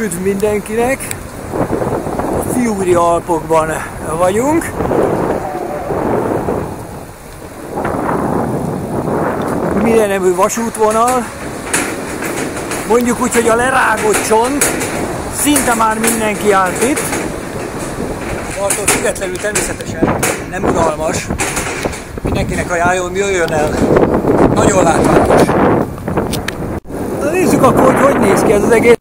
Üdv mindenkinek! A Friuli Alpokban vagyunk. Minden nemű vasútvonal. Mondjuk úgy, hogy a lerágott csont. Szinte már mindenki állt itt. Attól függetlenül természetesen nem unalmas. Mindenkinek ajánlom, jöjjön el. Nagyon látványos. Na, nézzük akkor, hogy néz ki ez az egész.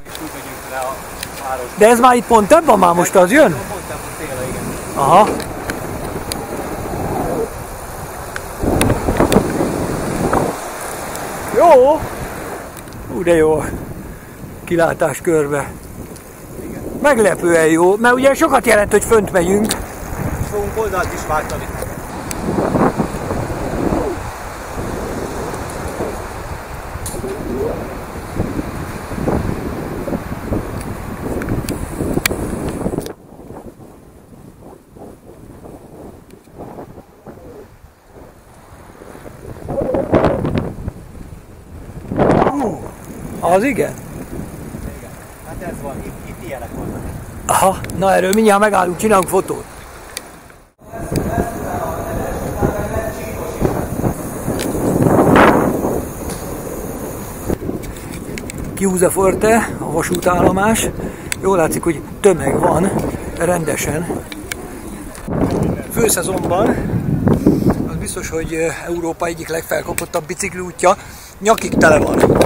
De ez már itt pont több van, már most az jön? Pont több a széle, igen. Aha. Jó! Hú, de jó a kilátás körbe. Igen. Meglepően jó, mert ugye sokat jelent, hogy fönt megyünk. És fogunk oldalt is váltani. Az igen? Igen. Hát ez van, itt ilyenek vannak. Aha, na erről mindjárt megállunk, csinálunk fotót. Chiusaforte, a vasútállomás. Jól látszik, hogy tömeg van, rendesen. Főszezonban az biztos, hogy Európa egyik legfelkapottabb bicikliútja, nyakig tele van.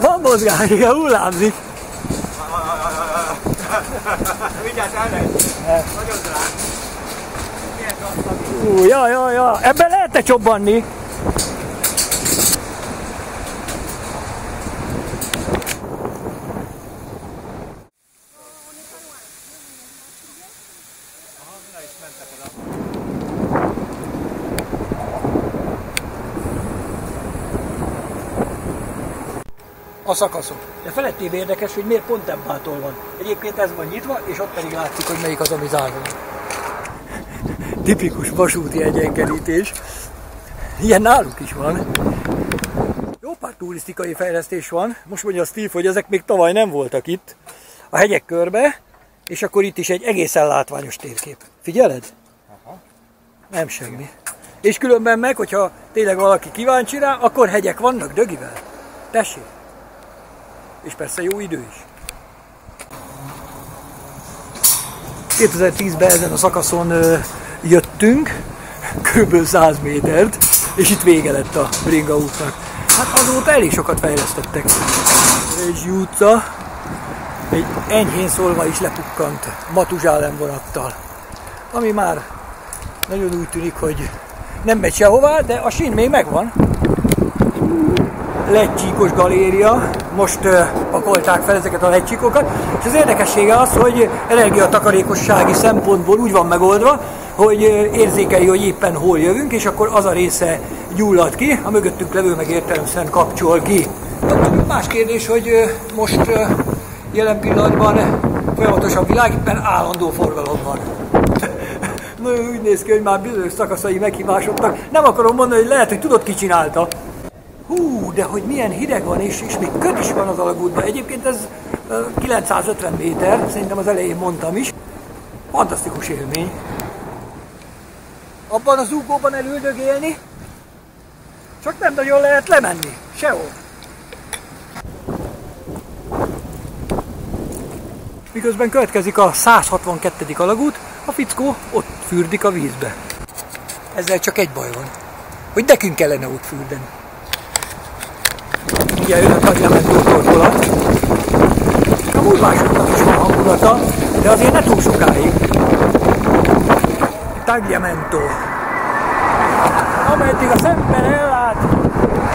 Van mozgás, igen, hullámzik. Vigyázz, elmegy. Nagyon drág. Milyen gazdag. Ú, ja. Ebben lehet-e csobbanni? A szakaszok. De felettébb érdekes, hogy miért pont Tempától van. Egyébként ez van nyitva, és ott pedig látszik, hogy melyik az, ami zárva. Tipikus vasúti egyenkerítés. Ilyen náluk is van. Jó pár sor, turisztikai fejlesztés van. Most mondja Steve, hogy ezek még tavaly nem voltak itt a hegyek körbe, és akkor itt is egy egészen látványos térkép. Figyeled? Aha. Nem semmi. És különben meg, hogyha tényleg valaki kíváncsi rá, akkor hegyek vannak dögivel. Tessék! És persze jó idő is. 2010-ben ezen a szakaszon jöttünk, kb. 100 métert, és itt vége lett a bringa útnak. Hát azóta elég sokat fejlesztettek. Egy utca, egy enyhén szólva is lepukkant Matuzsálem vonattal, ami már nagyon úgy tűnik, hogy nem megy sehová, de a sín még megvan. Legycsíkos galéria, most pakolták fel ezeket a legycsíkokat, és az érdekessége az, hogy energiatakarékossági szempontból úgy van megoldva, hogy érzékeli, hogy éppen hol jövünk, és akkor az a része gyullad ki, a mögöttünk levő meg értelemszerűen kapcsol ki. Más kérdés, hogy most jelen pillanatban folyamatosan világban állandó forgalom van. Nagyon úgy néz ki, hogy már bizonyos szakaszai meghibásodtak. Nem akarom mondani, hogy lehet, hogy tudod, ki csinálta. Hú, de hogy milyen hideg van, és még köt is van az alagútban. Egyébként ez 950 méter, szerintem az elején mondtam is. Fantasztikus élmény. Abban az zúgóban elüldögélni, csak nem nagyon lehet lemenni, sehol. Miközben következik a 162. alagút, a fickó ott fürdik a vízbe. Ezzel csak egy baj van, hogy nekünk kellene ott fürdeni. Ugye jön a Tagliamento torkolat. A múlvásoknak is van hangulata, de azért ne túl sokáig. Tagliamento. Ameddig az ember ellát,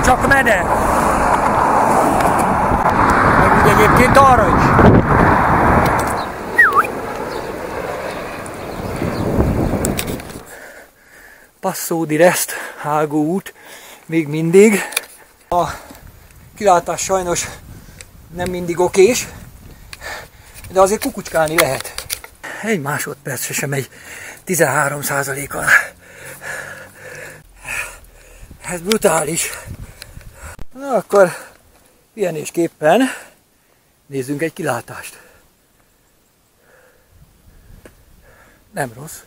csak mene. Meg úgy egyébként arra is. Passo di Rest, hágó út, még mindig. A kilátás sajnos nem mindig okés, de azért kukucskálni lehet. Egy másodperc sem megy 13% alá. Ez brutális. Na akkor pihenésképpen nézzünk egy kilátást. Nem rossz.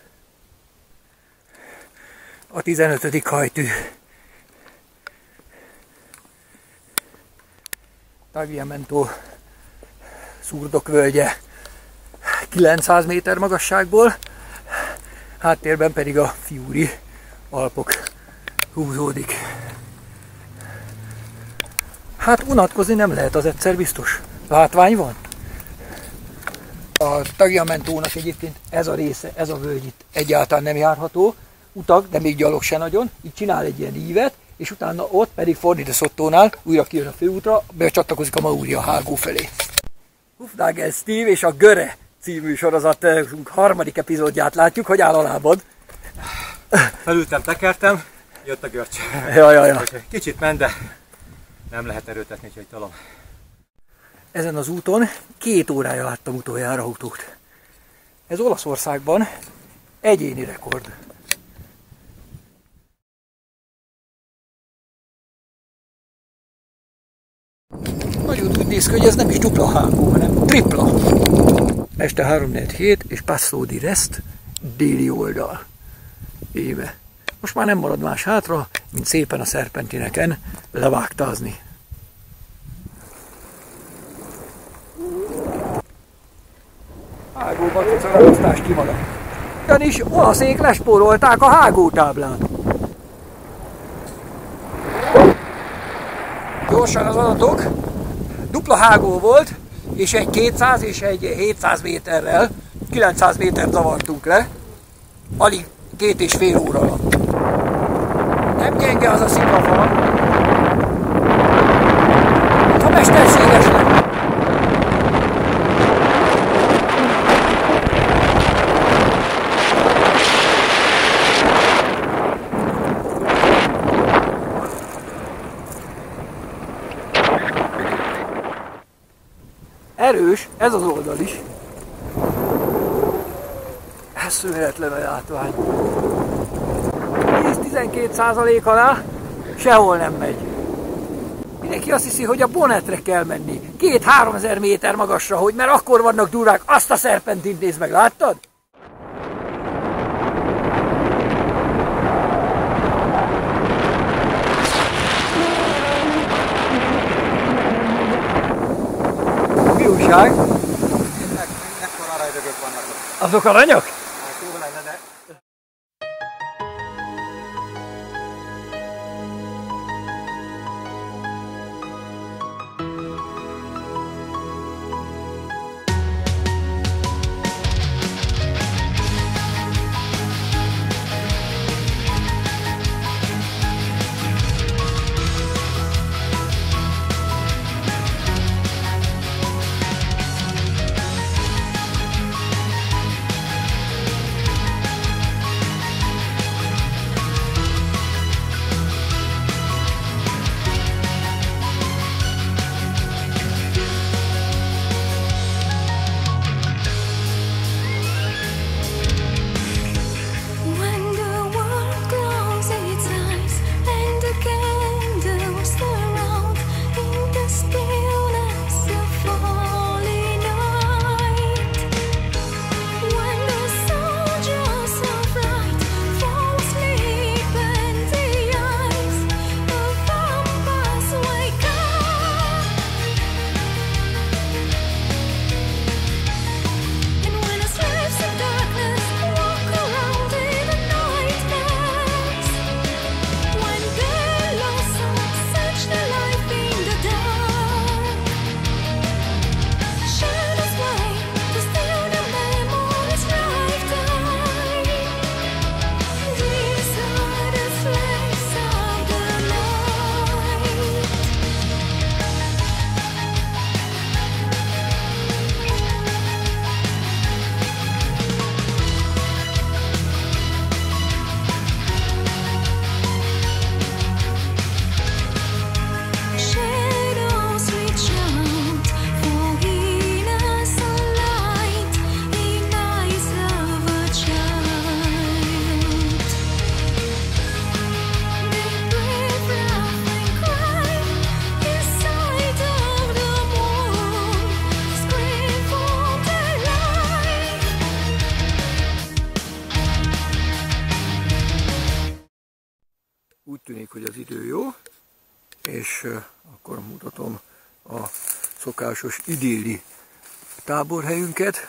A 15. hajtű. Tagliamento szurdokvölgye 900 méter magasságból, háttérben pedig a Friuli Alpok húzódik. Hát unatkozni nem lehet, az egyszer biztos. Látvány van. A Tagliamentónak egyébként ez a része, ez a völgy itt egyáltalán nem járható. Utak, de még gyalog se nagyon, így csinál egy ilyen ívet, és utána ott pedig fordít a Szottónál, újra kijön a főútra, becsatlakozik a Maúria hágó felé. Hufnagel Steve és a Göre című sorozatunk harmadik epizódját látjuk, hogy áll a lábad. Felültem, tekertem, jött a görcs. Ja. Kicsit ment, de nem lehet erőtetni, úgyhogy talom. Ezen az úton 2 órája láttam utoljára autót. Ez Olaszországban egyéni rekord. Nagyon úgy néz ki, hogy ez nem is dupla hágó, hanem tripla. Este 3-4-7 és Passo di Rest, déli oldal. Éve. Most már nem marad más hátra, mint szépen a szerpentineken levágtázni. Hágóban a szerelosztás kimaradt. Ugyanis olaszék lespórolták a hágótáblát. Gyorsan az adatok, dupla hágó volt, és egy 200 és egy 700 méterrel, 900 métert zavartunk le, alig 2,5 óra alatt. Nem gyenge az a sziklafal, ha mesterséges lett. Erős, ez az oldal is. Ez születlen a látvány. 10-12% alá sehol nem megy. Mindenki azt hiszi, hogy a Bonnetre kell menni. 2000-3000 méter magasra, hogy mert akkor vannak durák. Azt a szerpentint nézd meg, láttad? Mi újság? Ekkora aranyögök vannak ott. Azok aranyok? Tűnik, hogy az idő jó, és akkor mutatom a szokásos idilli táborhelyünket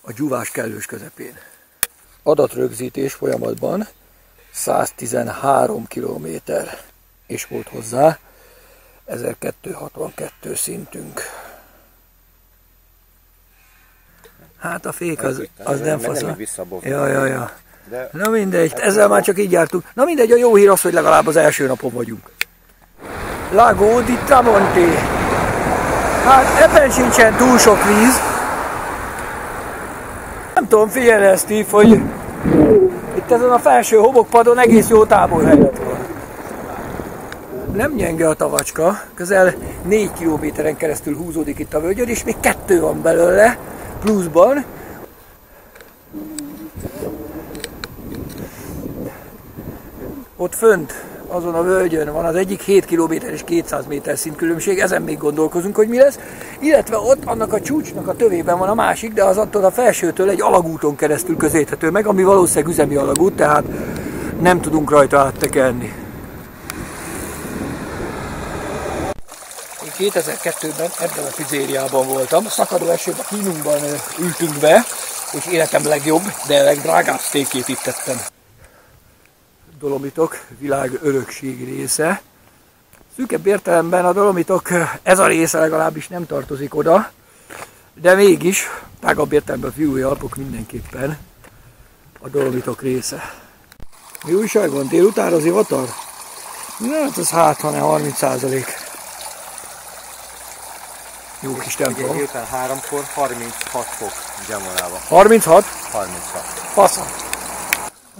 a Gyuvás kellős közepén. Adatrögzítés folyamatban 113 km, és volt hozzá 1262 szintünk. Hát a fék az nem faszol. Ja. De na mindegy, ezzel már csak így jártunk. Na mindegy, a jó hír az, hogy legalább az első napon vagyunk. Lago di Tramonti. Hát ebben sincsen túl sok víz. Nem tudom, figyelni Steve, hogy itt ezen a felső homokpadon egész jó táborhelyet van. Nem gyenge a tavacska, közel 4 kilométeren keresztül húzódik itt a völgyön, és még 2 van belőle, pluszban. Ott fönt, azon a völgyön van az egyik 7 km és 200 méter szintkülönbség, ezen még gondolkozunk, hogy mi lesz. Illetve ott annak a csúcsnak a tövében van a másik, de az attól a felsőtől egy alagúton keresztül közéthető meg, ami valószínűleg üzemi alagút, tehát nem tudunk rajta áttekerni. Én 2002-ben ebben a pizzériában voltam, szakadó esőben kínunkban ültünk be, és életem legjobb, de legdrágább sztékét itt tettem. Dolomitok világörökség része. Szűkebb értelemben a Dolomitok ez a része legalábbis nem tartozik oda, de mégis tágabb értelemben a Friuli Alpok mindenképpen a Dolomitok része. Mi újság van? Délután az ivatar? Hát ez hát, ha ne 30%. Jó kis tempó. Délután 3-kor 36 fok gyomorában. 36? 36. Fasza.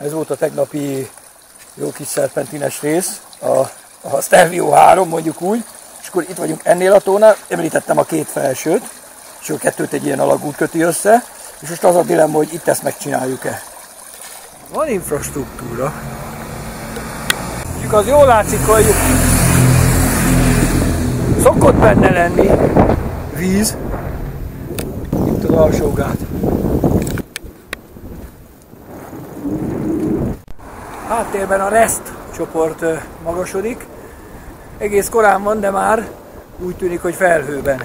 Ez volt a tegnapi jó kis szerpentines rész, a Stelvio 3 mondjuk úgy, és akkor itt vagyunk ennél a tónál, említettem a 2 felsőt, és a 2-t egy ilyen alagút köti össze, és most az a dilemma, hogy itt ezt megcsináljuk-e. Van infrastruktúra. Mondjuk az jól látszik, hogy Szokott benne lenni víz, mint az alsógát. Háttérben a Rest csoport magasodik. Egész korán van, de már úgy tűnik, hogy felhőben.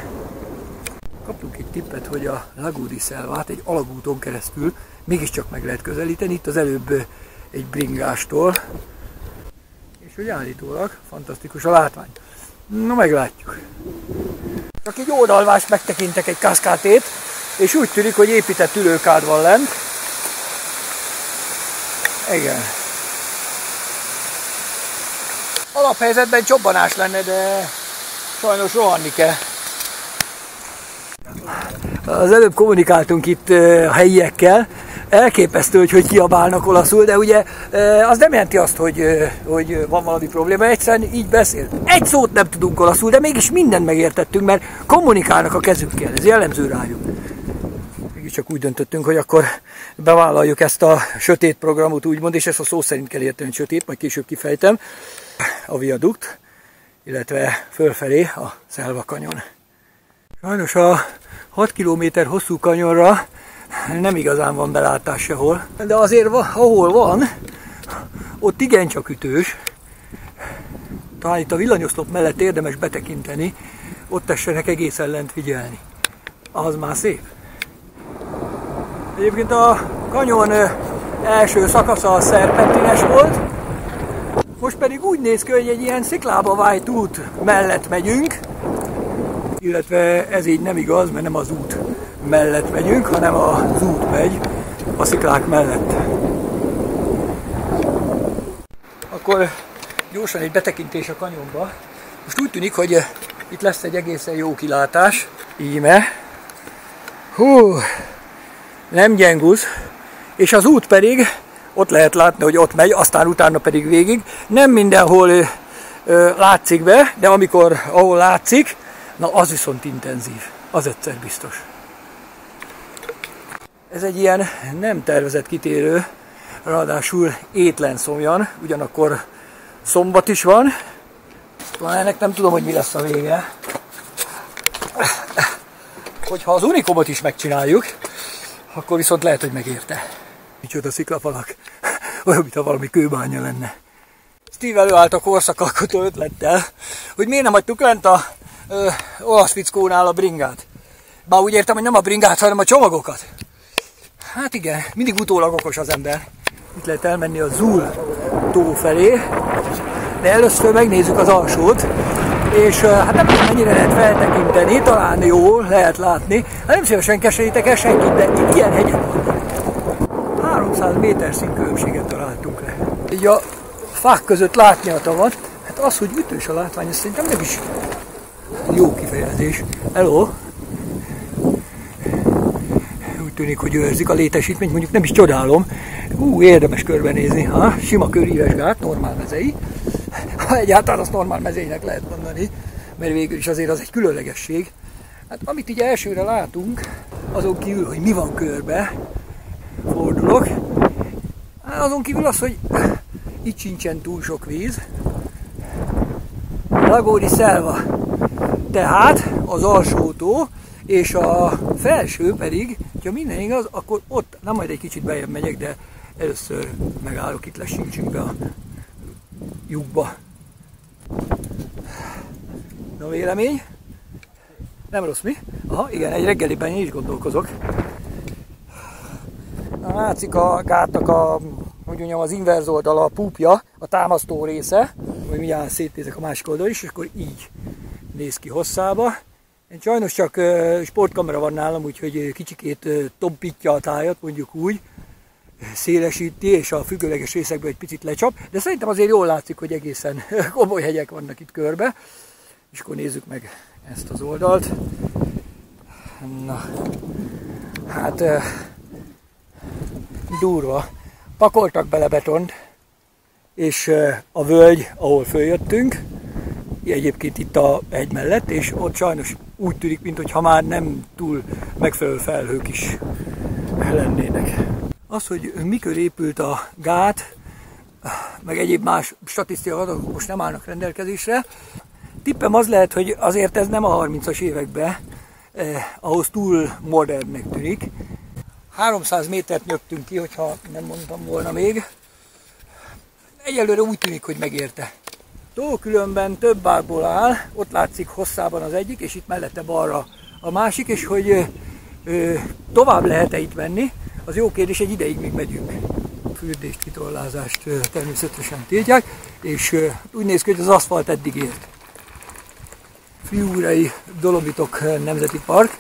Kaptunk egy tippet, hogy a Lago di Selvát egy alagúton keresztül mégiscsak meg lehet közelíteni, itt az előbb egy bringástól. És hogy állítólag fantasztikus a látvány. Na, meglátjuk. Csak így oldalvást megtekintek egy kaszkátét, és úgy tűnik, hogy épített ülőkád van lent. Igen. Alaphelyzetben csobbanás lenne, de sajnos rohanni kell. Az előbb kommunikáltunk itt a helyiekkel, elképesztő, hogy kiabálnak olaszul, de ugye az nem jelenti azt, hogy van valami probléma, egyszerűen így beszél. Egy szót nem tudunk olaszul, de mégis mindent megértettünk, mert kommunikálnak a kezükkel, ez jellemző rájuk. Mégis csak úgy döntöttünk, hogy akkor bevállaljuk ezt a sötét programot, úgymond, és ezt a szó szerint kell érteni, sötét, majd később kifejtem. A viadukt, illetve fölfelé a Selva kanyon. Sajnos a 6 km hosszú kanyonra nem igazán van belátás sehol, de azért ahol van, ott igencsak ütős. Talán itt a villanyoszlop mellett érdemes betekinteni, ott tessenek egészen lent figyelni. Az már szép. Egyébként a kanyon első szakasza a szerpentines volt, most pedig úgy néz ki, hogy egy ilyen sziklába vájt út mellett megyünk, illetve ez így nem igaz, mert nem az út mellett megyünk, hanem az út megy a sziklák mellett. Akkor gyorsan egy betekintés a kanyonba. Most úgy tűnik, hogy itt lesz egy egészen jó kilátás. Íme. Hú, nem gyengúz. És az út pedig, ott lehet látni, hogy ott megy, aztán utána pedig végig. Nem mindenhol látszik be, de amikor, ahol látszik, na az viszont intenzív, az egyszer biztos. Ez egy ilyen nem tervezett kitérő, ráadásul étlen szomjan, ugyanakkor szombat is van. Talán ennek nem tudom, hogy mi lesz a vége. Hogyha az unikumot is megcsináljuk, akkor viszont lehet, hogy megérte. Micsoda sziklafalak, olyan, mintha valami kőbánya lenne. Steve előállt a korszakalkotó ötlettel, hogy miért nem hagytuk lent a olasz fickónál a bringát. Bár úgy értem, hogy nem a bringát, hanem a csomagokat. Hát igen, mindig utólag okos az ember. Itt lehet elmenni a Szul tó felé, de először megnézzük az alsót, és hát nem tudom, mennyire lehet feltekinteni, talán jól lehet látni. Hát nem szívesen keserítek el senkit, de itt ilyen hegyek van. 300 méter színkülönbséget találtunk le. Így a fák között látni a tavat, hát az, hogy ütős a látvány, azt szerintem meg is jó kifejezés. Hello! Úgy tűnik, hogy őrzik a létesítményt, mondjuk nem is csodálom. Hú, érdemes körbenézni, ha? Sima köríves gát, normál mezei. Ha egyáltalán azt normál mezeinek lehet mondani, mert végül is azért az egy különlegesség. Hát amit így elsőre látunk, azon kívül, hogy mi van körbe, fordulok. Hát azon kívül az, hogy itt sincsen túl sok víz. Lago di Selva. Tehát az alsó tó és a felső pedig, ha minden igaz, akkor ott, nem majd egy kicsit beljebb megyek, de először megállok, itt lesincsünk be a lyukba. Na, vélemény? Nem rossz, mi? Aha, igen, egy reggeliben én is gondolkozok. Látszik a gátnak a, hogy mondjam, az inverz oldala, a púpja, a támasztó része, hogy mindjárt szétnézek a másik oldal is, és akkor így néz ki hosszába. Én sajnos csak sportkamera van nálam, úgyhogy kicsikét tompítja a tájat, mondjuk úgy, szélesíti, és a függőleges részekből egy picit lecsap, de szerintem azért jól látszik, hogy egészen komoly hegyek vannak itt körbe. És akkor nézzük meg ezt az oldalt. Na, hát durva. Pakoltak bele betont, és a völgy, ahol följöttünk, egyébként itt a hegy mellett, és ott sajnos úgy tűnik, mintha már nem túl megfelelő felhők is lennének. Az, hogy mikor épült a gát, meg egyéb más statisztikai adatok most nem állnak rendelkezésre, Tippem az lehet, hogy azért ez nem a 30-as években, ahhoz túl modernnek tűnik. 300 métert nyögtünk ki, hogyha nem mondtam volna még. Egyelőre úgy tűnik, hogy megérte. Tó különben több ágból áll, ott látszik hosszában az egyik, és itt mellette balra a másik, és hogy tovább lehet-e itt menni, az jó kérdés, egy ideig még megyünk. A fürdést, kitollázást természetesen tiltják, és úgy néz ki, hogy az aszfalt eddig ért. Friuli Dolomitok Nemzeti Park,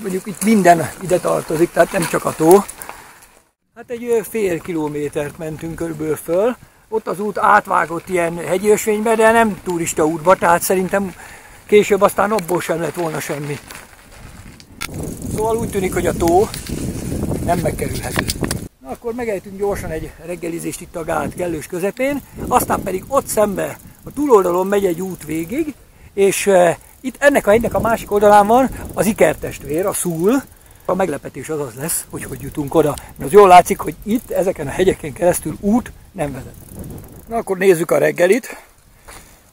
mondjuk itt minden ide tartozik, tehát nem csak a tó. Hát egy fél kilométert mentünk körülbelül föl, ott az út átvágott ilyen hegyösvénybe, de nem turista útba, tehát szerintem később aztán abból sem lett volna semmi. Szóval úgy tűnik, hogy a tó nem megkerülhető. Na, akkor megejtünk gyorsan egy reggelizést itt a gát kellős közepén, aztán pedig ott szembe a túloldalon megy egy út végig, és itt ennek a hegynek a másik oldalán van az ikertestvér, a Szul. A meglepetés az az lesz, hogy hogy jutunk oda, mert az jól látszik, hogy itt ezeken a hegyeken keresztül út nem vezet. Na akkor nézzük a reggelit.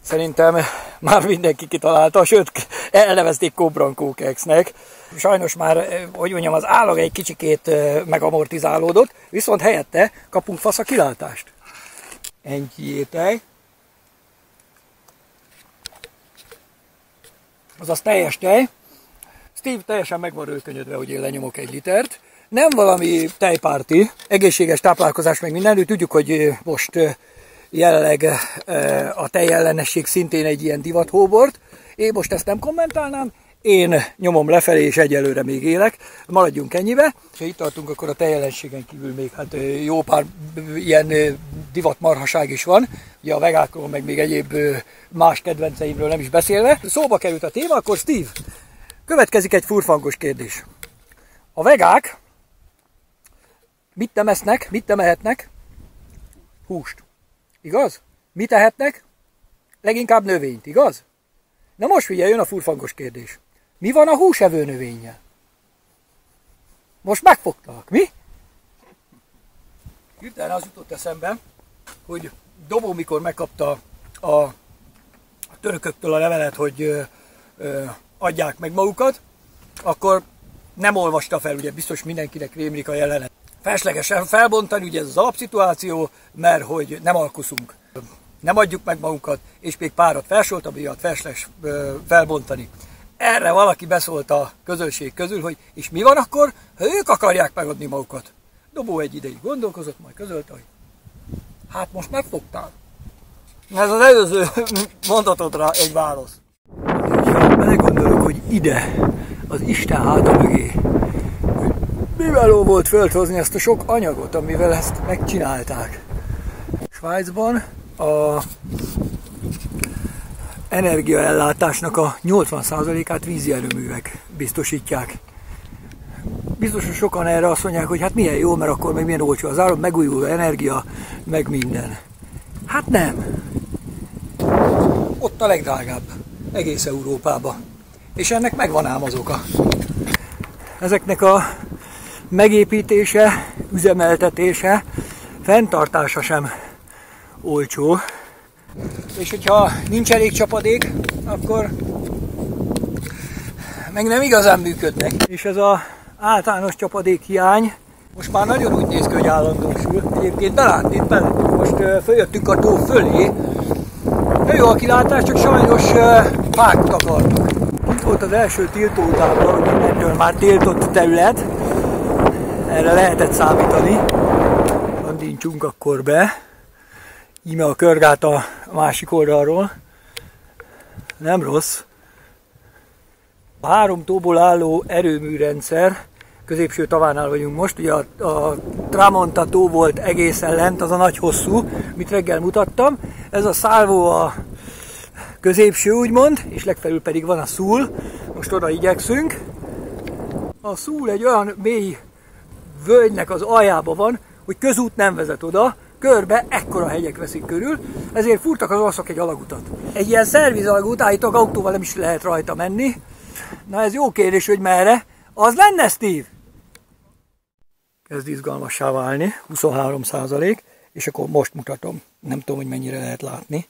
Szerintem már mindenki kitalálta, sőt elnevezték Kobrankó keksznek. Sajnos már, hogy mondjam, az állag egy kicsikét megamortizálódott, viszont helyette kapunk fasz a kilátást. Ennyi étel. Azaz teljes tej. Steve teljesen meg van rölkönyödve, hogy én lenyomok egy litert. Nem valami tejpárti, egészséges táplálkozás meg minden, tudjuk, hogy most jelenleg a tejellenesség szintén egy ilyen divathóbort. Én most ezt nem kommentálnám, én nyomom lefelé és egyelőre még élek, maradjunk ennyibe. Ha itt tartunk, akkor a tejellenségen kívül még hát jó pár ilyen divatmarhaság is van, ugye a vegákról meg még egyéb más kedvenceimről nem is beszélve. Szóba került a téma, akkor Steve, következik egy furfangos kérdés. A vegák mit nem esznek, mit nem ehetnek? Húst. Igaz? Mit ehetnek? Leginkább növényt, igaz? Na most figyelj, jön a furfangos kérdés. Mi van a húsevő növénye? Most megfogtalak, mi? Hirtelen az jutott eszembe, hogy Dobó mikor megkapta a törököktől a levelet, hogy adják meg magukat, akkor nem olvasta fel, ugye biztos mindenkinek rémlik a jelenet. Feleslegesen felbontani, ugye ez az alapszituáció, mert hogy nem alkuszunk, nem adjuk meg magunkat, és még párat felsortabíjat felesleges felbontani. Erre valaki beszólt a közönség közül, hogy és mi van akkor, ha ők akarják megadni magukat? Dobó egy ideig gondolkozott, majd közölte, hogy hát most megfogtál. Ez az előző mondatodra egy válasz. Belegondolok, hogy ide, az Isten háta mögé, mivel ó volt földhozni ezt a sok anyagot, amivel ezt megcsinálták. Svájcban a energiaellátásnak a 80%-át vízi erőművek biztosítják. Biztosan sokan erre azt mondják, hogy hát milyen jó, mert akkor meg milyen olcsó az áram, megújuló energia, meg minden. Hát nem. Ott a legdrágább. Egész Európába. És ennek megvan ám az oka. Ezeknek a megépítése, üzemeltetése, fenntartása sem olcsó. És hogyha nincs elég csapadék, akkor meg nem igazán működnek. És ez az általános csapadékhiány most már nagyon úgy néz ki, hogy állandósul. Egyébként belátni itt bennünk. Most följöttünk a tó fölé. De jó a kilátás, csak sajnos fákat akartunk. Itt volt az első tiltótábla, hogy mindentől már tiltott terület. Erre lehetett számítani. Andincsunk akkor be. Íme a körgát a másik oldalról. Nem rossz. A három tóból álló erőműrendszer, középső tavánál vagyunk most, ugye a Tramonta tó volt egészen lent, az a nagy hosszú, amit reggel mutattam. Ez a Salvo a középső úgymond, és legfelül pedig van a Szul, most oda igyekszünk. A Szul egy olyan mély völgynek az aljába van, hogy közút nem vezet oda, körbe ekkora hegyek veszik körül, ezért furtak az olaszok egy alagutat. Egy ilyen szervizalagút, állítólag autóval nem is lehet rajta menni. Na ez jó kérdés, hogy merre. Az lenne, Steve? Kezd izgalmassá válni, 23%, és akkor most mutatom. Nem tudom, hogy mennyire lehet látni,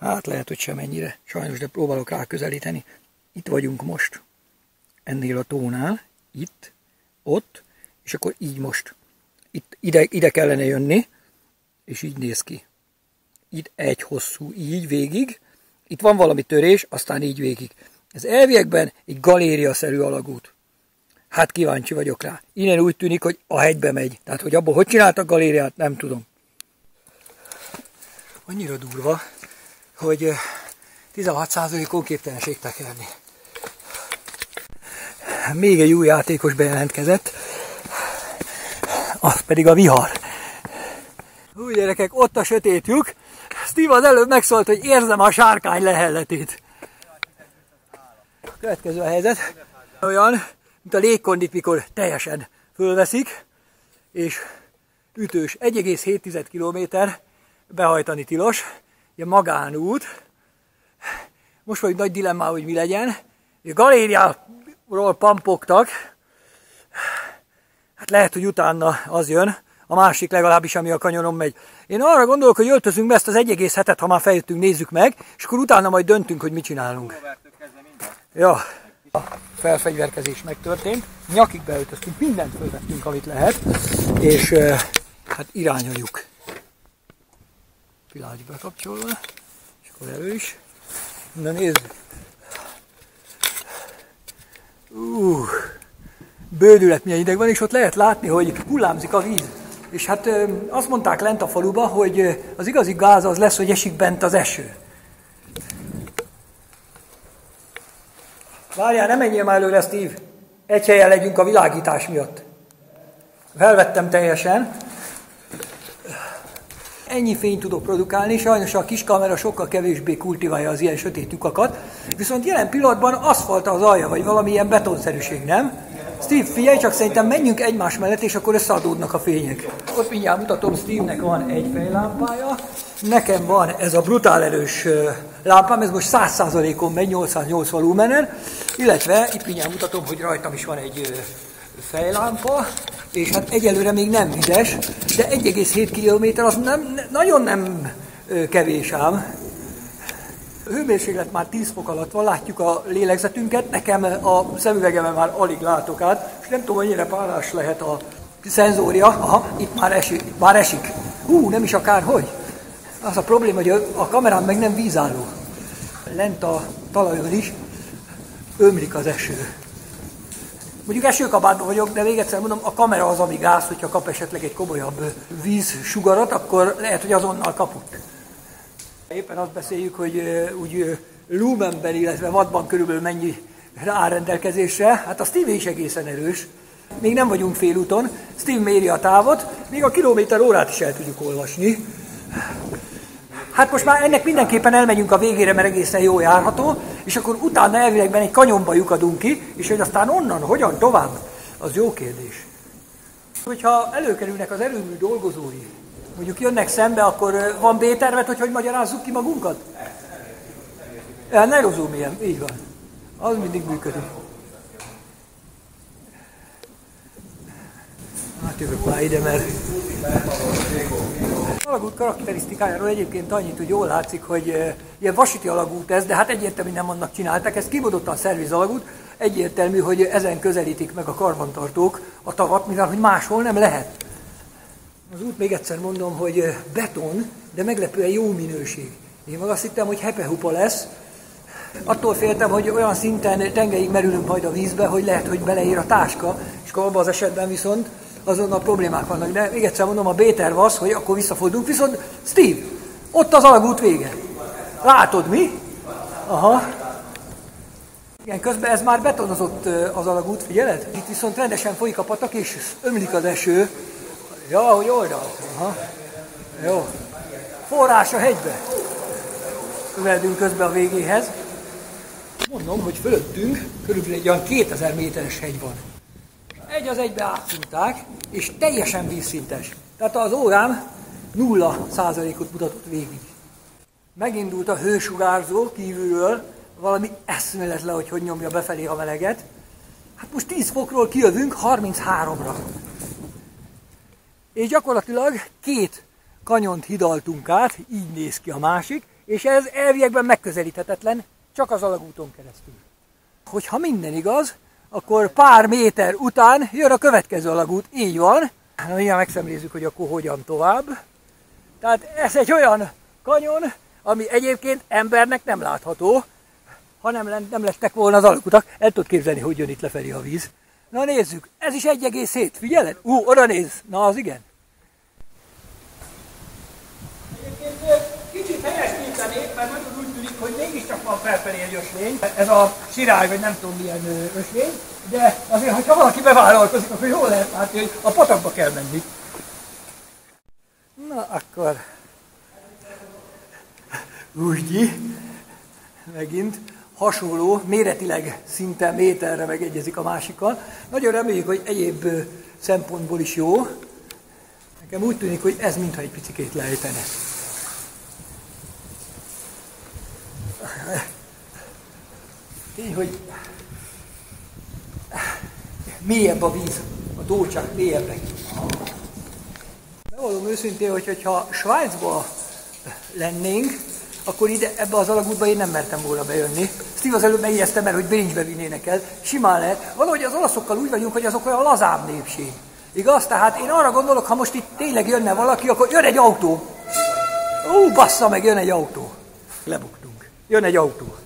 Hát lehet, hogy sem ennyire. Sajnos, de próbálok elközelíteni. Itt vagyunk most. Ennél a tónál. Itt, ott. És akkor így most. Itt, ide kellene jönni. És így néz ki. Itt egy hosszú, így végig. Itt van valami törés, aztán így végig. Ez elviekben egy galériaszerű alagút. Hát kíváncsi vagyok rá. Innen úgy tűnik, hogy a hegybe megy. Tehát, hogy abból hogy csináltak galériát, nem tudom. Annyira durva, hogy 16%-on képtelenség tekerni. Még egy új játékos bejelentkezett, az pedig a vihar. Hú, gyerekek, ott a sötét lyuk. Steve az előbb megszólt, hogy érzem a sárkány lehelletét. Következő a helyzet. Olyan, mint a légkondit, mikor teljesen fölveszik, és ütős 1,7 km behajtani tilos. Ilyen magánút. Most vagyunk nagy dilemmában, hogy mi legyen. Galériáról pampogtak. Hát lehet, hogy utána az jön. A másik legalábbis, ami a kanyonon megy. Én arra gondolok, hogy öltözünk be ezt az 1,7-et, ha már feljöttünk, nézzük meg, és akkor utána majd döntünk, hogy mit csinálunk. Ja. A felfegyverkezés megtörtént, nyakig beöltöztünk, mindent fölvettünk, amit lehet, és hát irányoljuk. Világ bekapcsolva, és akkor elő is. Na nézzük. Bődület, milyen ideg van, és ott lehet látni, hogy hullámzik a víz. És hát azt mondták lent a faluba, hogy az igazi gáz az lesz, hogy esik bent az eső. Várjál, nem menjél már előre, Steve! Egy helyen legyünk a világítás miatt. Felvettem teljesen. Ennyi fényt tudok produkálni, sajnos a kis kamera sokkal kevésbé kultiválja az ilyen sötét lyukakat. Viszont jelen pillanatban aszfalt az alja, vagy valami ilyen betonszerűség, nem? Steve, figyelj csak, szerintem menjünk egymás mellett, és akkor összeadódnak a fények. Ott mindjárt mutatom, Steve-nek van egy fejlámpája, nekem van ez a brutál erős lámpám, ez most 100%-on megy, 808 volumenen, illetve itt mindjárt mutatom, hogy rajtam is van egy fejlámpa, és hát egyelőre még nem vizes, de 1,7 km az nagyon nem kevés ám. A hőmérséklet már 10 fok alatt van, látjuk a lélegzetünket, nekem a szemüvegemen már alig látok át, és nem tudom, mennyire párás lehet a szenzória. Aha, itt már esik. Hú, nem is akárhogy. Az a probléma, hogy a kamerám meg nem vízálló. Lent a talajon is ömlik az eső. Mondjuk esőkabátban vagyok, de még egyszer mondom, a kamera az, ami gáz, hogyha kap esetleg egy komolyabb vízsugarat, akkor lehet, hogy azonnal kapott. Éppen azt beszéljük, hogy úgy lumenben, illetve wattban körülbelül mennyi áll rendelkezésre. Hát a Steve is egészen erős. Még nem vagyunk félúton, Steve méri a távot, még a kilométer órát is el tudjuk olvasni. Hát most már ennek mindenképpen elmegyünk a végére, mert egészen jól járható, és akkor utána elvilegben egy kanyonba lyukadunk ki, és hogy aztán onnan, hogyan tovább, az jó kérdés. Hogyha előkerülnek az erőmű dolgozói, mondjuk jönnek szembe, akkor van B-tervet, hogy magyarázzuk ki magunkat? Nerozó milyen, így van. Az mindig működik. Átjövök már ide, mert... Alagút karakterisztikájáról egyébként annyit, hogy jól látszik, hogy ilyen vasúti alagút ez, de hát egyértelműen nem annak csinálták. Ez kimondottan szervizalagút, egyértelmű, hogy ezen közelítik meg a karbantartók a tavat, mivel hogy máshol nem lehet. Az út még egyszer mondom, hogy beton, de meglepően jó minőség. Én meg azt hittem, hogy hepe-hupa lesz. Attól féltem, hogy olyan szinten tengelyig merülünk majd a vízbe, hogy lehet, hogy beleér a táska, és akkor abban az esetben viszont azonnal problémák vannak. De még egyszer mondom, a B-terv az, hogy akkor visszafordulunk, viszont Steve, ott az alagút vége. Látod mi? Aha. Igen, közben ez már betonozott az alagút, figyeled? Itt viszont rendesen folyik a patak, és ömlik az eső. Ja, hogy oldalt. Aha. Jó. Forrás a hegybe. Közeledünk közben a végéhez. Mondom, hogy fölöttünk körülbelül egy olyan 2000 méteres hegy van. Egy az egybe átszúrták, és teljesen vízszintes. Tehát az órám 0%-ot mutatott végig. Megindult a hősugárzó kívülről, valami eszméletlen, hogy nyomja befelé a meleget. Hát most 10 fokról kijövünk 33-ra. És gyakorlatilag két kanyont hidaltunk át, így néz ki a másik, és ez elviekben megközelíthetetlen, csak az alagúton keresztül. Hogyha minden igaz, akkor pár méter után jön a következő alagút, így van. Na, mindjárt megszemlézzük, hogy akkor hogyan tovább. Tehát ez egy olyan kanyon, ami egyébként embernek nem látható, ha nem lettek volna az alagutak. El tudod képzelni, hogy jön itt lefelé a víz. Na nézzük, ez is 1,7, figyeled? Oda néz, na az igen. Egyébként kicsit helyesbítenék, mert nagyon úgy tűnik, hogy mégiscsak van felfelé egy ösvény. Ez a sirály, vagy nem tudom milyen ösvény, de azért, ha valaki bevállalkozik, akkor jól lehet látni, hogy a patakba kell menni. Na akkor... Úgy, megint hasonló, méretileg szinte méterre megegyezik a másikkal. Nagyon reméljük, hogy egyéb szempontból is jó. Nekem úgy tűnik, hogy ez mintha egy picikét leejtene. Tény, hogy mélyebb a víz, a tócsák mélyebbek. Bevallom őszintén, hogyha Svájcba lennénk, akkor ide, ebbe az alagútba én nem mertem volna bejönni. Steve az előbb megijesztem el, hogy Bécsbe vinnének el. Simán lehet. Valahogy az olaszokkal úgy vagyunk, hogy azok olyan lazább népség. Igaz? Tehát én arra gondolok, ha most itt tényleg jönne valaki, akkor jön egy autó. Ó, bassza meg, jön egy autó. Lebuktunk. Jön egy autó.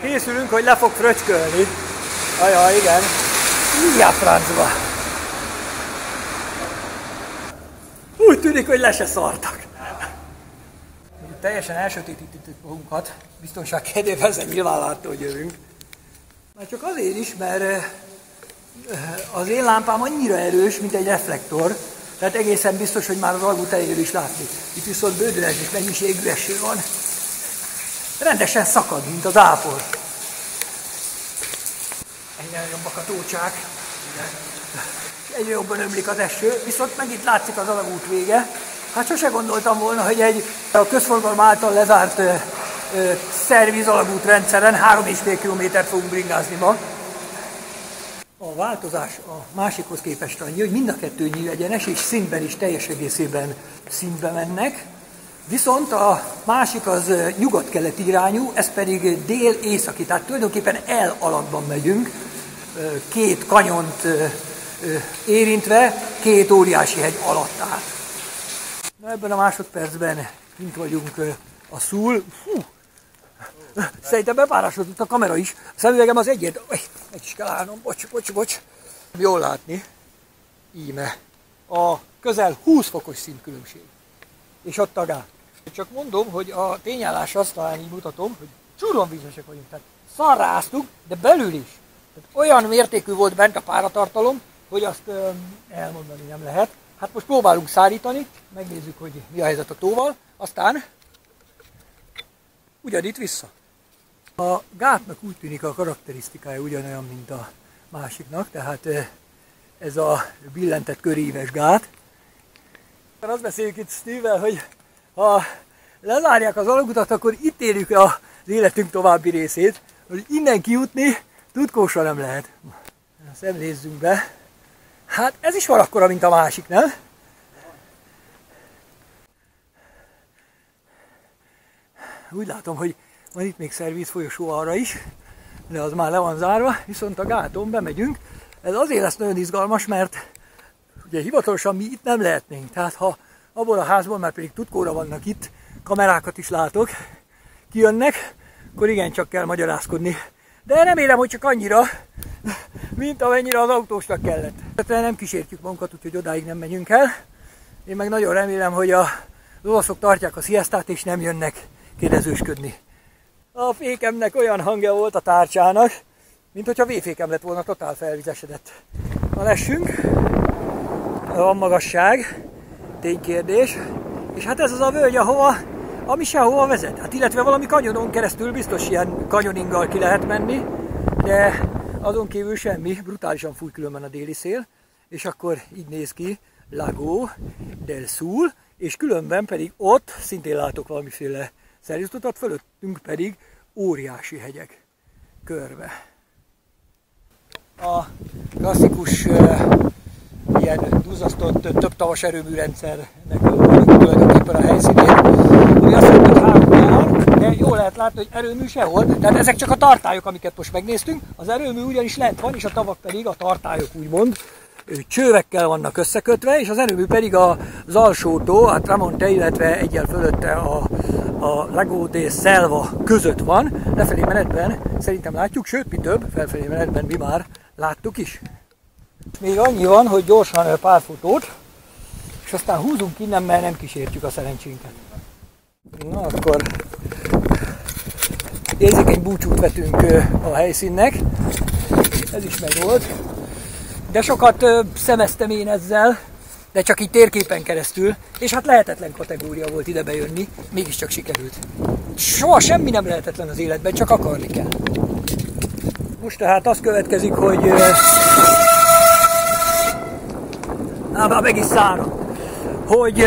Készülünk, hogy le fog fröcskölni. Ajaj, igen. Ilyen francba. Úgy tűnik, hogy le se szartak. Teljesen elsötétítettük magunkat, biztonság kedvéért ezzel nyilván látta, hogy jövünk. Már csak azért is, mert az én lámpám annyira erős, mint egy reflektor, tehát egészen biztos, hogy már az alagút elejéről is látni. Itt viszont bődüles és mennyiségű eső van. Rendesen szakad, mint az ápor. Egyre jobbak a tócsák, egyre jobban ömlik az eső, viszont meg itt látszik az alagút vége. Hát sose gondoltam volna, hogy egy a közforgalom által lezárt szerviz alagút rendszeren 3,5 kilométert fogunk bringázni ma. A változás a másikhoz képest annyi, hogy mind a kettő nyílegyenes és szintben is teljes egészében szintbe mennek. Viszont a másik az nyugat-keleti irányú, ez pedig dél-északi, tehát tulajdonképpen el alatban megyünk, két kanyont érintve, két óriási hegy alatt át. Na, ebben a másodpercben kint vagyunk a Szul. Hú. Szerintem bepárásodott a kamera is. A szemüvegem az egyet. Meg is kell állnom. Bocs. Jól látni. Íme. A közel 20 fokos szintkülönbség. És ott a gát. Csak mondom, hogy a tényállás azt talán így mutatom, hogy csurronvízesek vagyunk. Tehát szarráztuk, de belül is. Tehát olyan mértékű volt bent a páratartalom, hogy azt elmondani nem lehet. Hát most próbálunk szárítani, megnézzük, hogy mi a helyzet a tóval, aztán ugyanitt vissza. A gátnak úgy tűnik a karakterisztikája ugyanolyan, mint a másiknak, tehát ez a billentett köríves gát. Azt beszéljük itt Steve-vel, hogy ha lezárják az alagutat, akkor itt éljük az életünk további részét, hogy innen kijutni tudkósra nem lehet. Szemlézzünk be. Hát ez is valakkora, mint a másik, nem? Úgy látom, hogy van itt még szerviz folyosó arra is, de az már le van zárva, viszont a gáton bemegyünk. Ez azért lesz nagyon izgalmas, mert ugye hivatalosan mi itt nem lehetnénk. Tehát ha abból a házból, mert pedig tudkóra vannak itt, kamerákat is látok, kijönnek, akkor igencsak kell magyarázkodni. De remélem, hogy csak annyira, mint amennyire az autósnak kellett. Nem kísértjük magunkat, úgyhogy odáig nem megyünk el. Én meg nagyon remélem, hogy az olaszok tartják a sziasztát és nem jönnek kérdezősködni. A fékemnek olyan hangja volt a tárcsának, mint hogyha V-fékem lett volna, totál felvizesedett. Na lessünk, van magasság, ténykérdés, és hát ez az a völgy, ahova, ami sehova vezet. Hát illetve valami kanyonon keresztül biztos ilyen kanyoninggal ki lehet menni, de azon kívül semmi, brutálisan fúj különben a déli szél, és akkor így néz ki Lago del Sul, és különben pedig ott szintén látok valamiféle szervizutat, fölöttünk pedig óriási hegyek körbe. A klasszikus ilyen duzzasztott több tavas erőműrendszernek tulajdonképpen a helyszínén, ami azt jelenti, hogy három látta, hogy erőmű sehol, tehát ezek csak a tartályok, amiket most megnéztünk. Az erőmű ugyanis lent van, és a tavak pedig a tartályok úgymond csővekkel vannak összekötve, és az erőmű pedig az alsótó, a Tramonti, illetve egyel fölötte a Lago di Selva között van. Lefelé menetben szerintem látjuk, sőt mi több, felfelé menetben mi már láttuk is. Még annyi van, hogy gyorsan pár fotót, és aztán húzunk innen, mert nem kísértjük a szerencsénket. Na akkor érzékeny búcsút vetünk a helyszínnek, ez is meg volt. De sokat szemeztem én ezzel, de csak így térképen keresztül, és hát lehetetlen kategória volt ide bejönni, mégiscsak sikerült. Soha semmi nem lehetetlen az életben, csak akarni kell. Most tehát az következik, hogy... Már meg is szára, hogy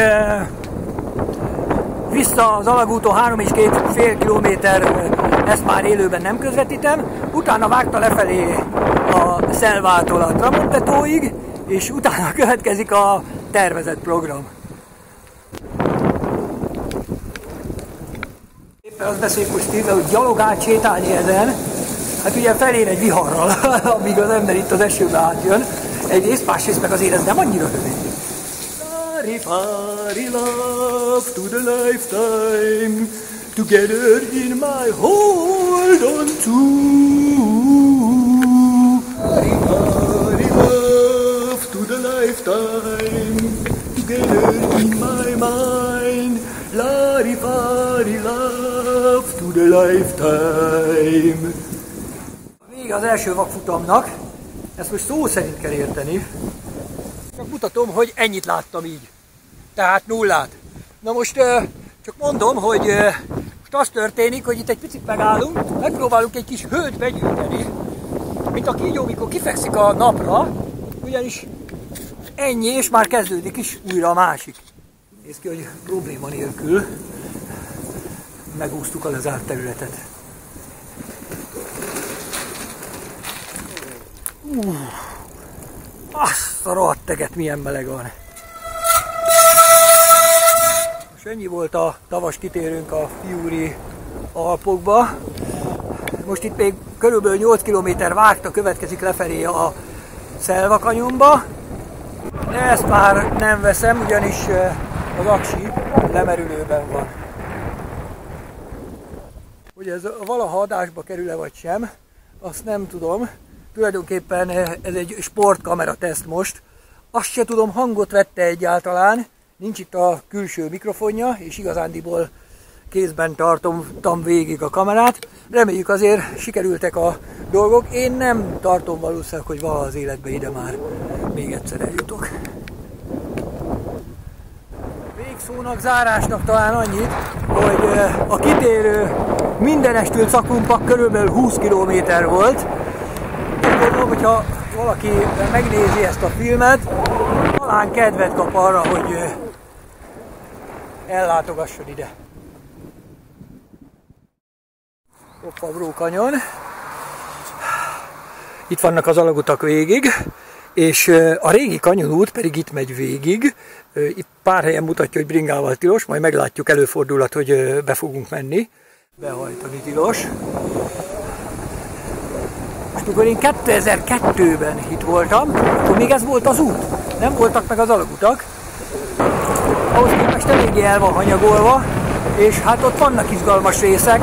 vissza az alagúton 3,5 kilométer, ezt már élőben nem közvetítem, utána vágta lefelé a Selvától a Tramontetóig, és utána következik a tervezett program. Éppen azt beszéljük most tívvel, hogy gyalog átsétálni ezen, hát ugye felér egy viharral, amíg az ember itt az esőbe átjön. Egyrészt, másrészt meg azért ez nem annyira hővé. Fari, fari, love to the lifetime, together in my hold on to. Fari, fari, love to the lifetime, together in my mind. Lari, fari, love to the lifetime. Még az első vakfutamnak. Ezt most szó szerint kell érteni. Csak mutatom, hogy ennyit láttam így. Tehát nullát. Na most csak mondom, hogy most az történik, hogy itt egy picit megállunk, megpróbálunk egy kis hőt begyűjteni, mint a kígyó, mikor kifekszik a napra, ugyanis ennyi, és már kezdődik is újra a másik. Nézd ki, hogy probléma nélkül megúsztuk a lezárt területet. Azt a rohadt teget, milyen meleg van! Most ennyi volt a tavas kitérünk a Friuli Alpokba. Most itt még körülbelül 8 km vágta, következik lefelé a Selva kanyonba. De ezt már nem veszem, ugyanis az aksi lemerülőben van. Hogy ez valaha adásba kerül-e vagy sem, azt nem tudom. Tulajdonképpen ez egy sportkamera teszt most. Azt se tudom, hangot vette egyáltalán. Nincs itt a külső mikrofonja, és igazándiból kézben tartottam végig a kamerát. Reméljük azért sikerültek a dolgok. Én nem tartom valószínűleg, hogy valaha az életbe ide már még egyszer eljutok. Végszónak, zárásnak talán annyit, hogy a kitérő mindenestül szakumpak körülbelül 20 km volt. Gondolom, hogyha valaki megnézi ezt a filmet, talán kedvet kap arra, hogy ellátogasson ide. Poffabro kanyon. Itt vannak az alagutak végig, és a régi kanyonút pedig itt megy végig. Itt pár helyen mutatja, hogy bringával tilos, majd meglátjuk, előfordulat, hogy be fogunk menni. Behajtani tilos. Amikor én 2002-ben itt voltam, akkor még ez volt az út, nem voltak meg az alagutak. Ahhoz képest eléggé el van hanyagolva, és hát ott vannak izgalmas részek.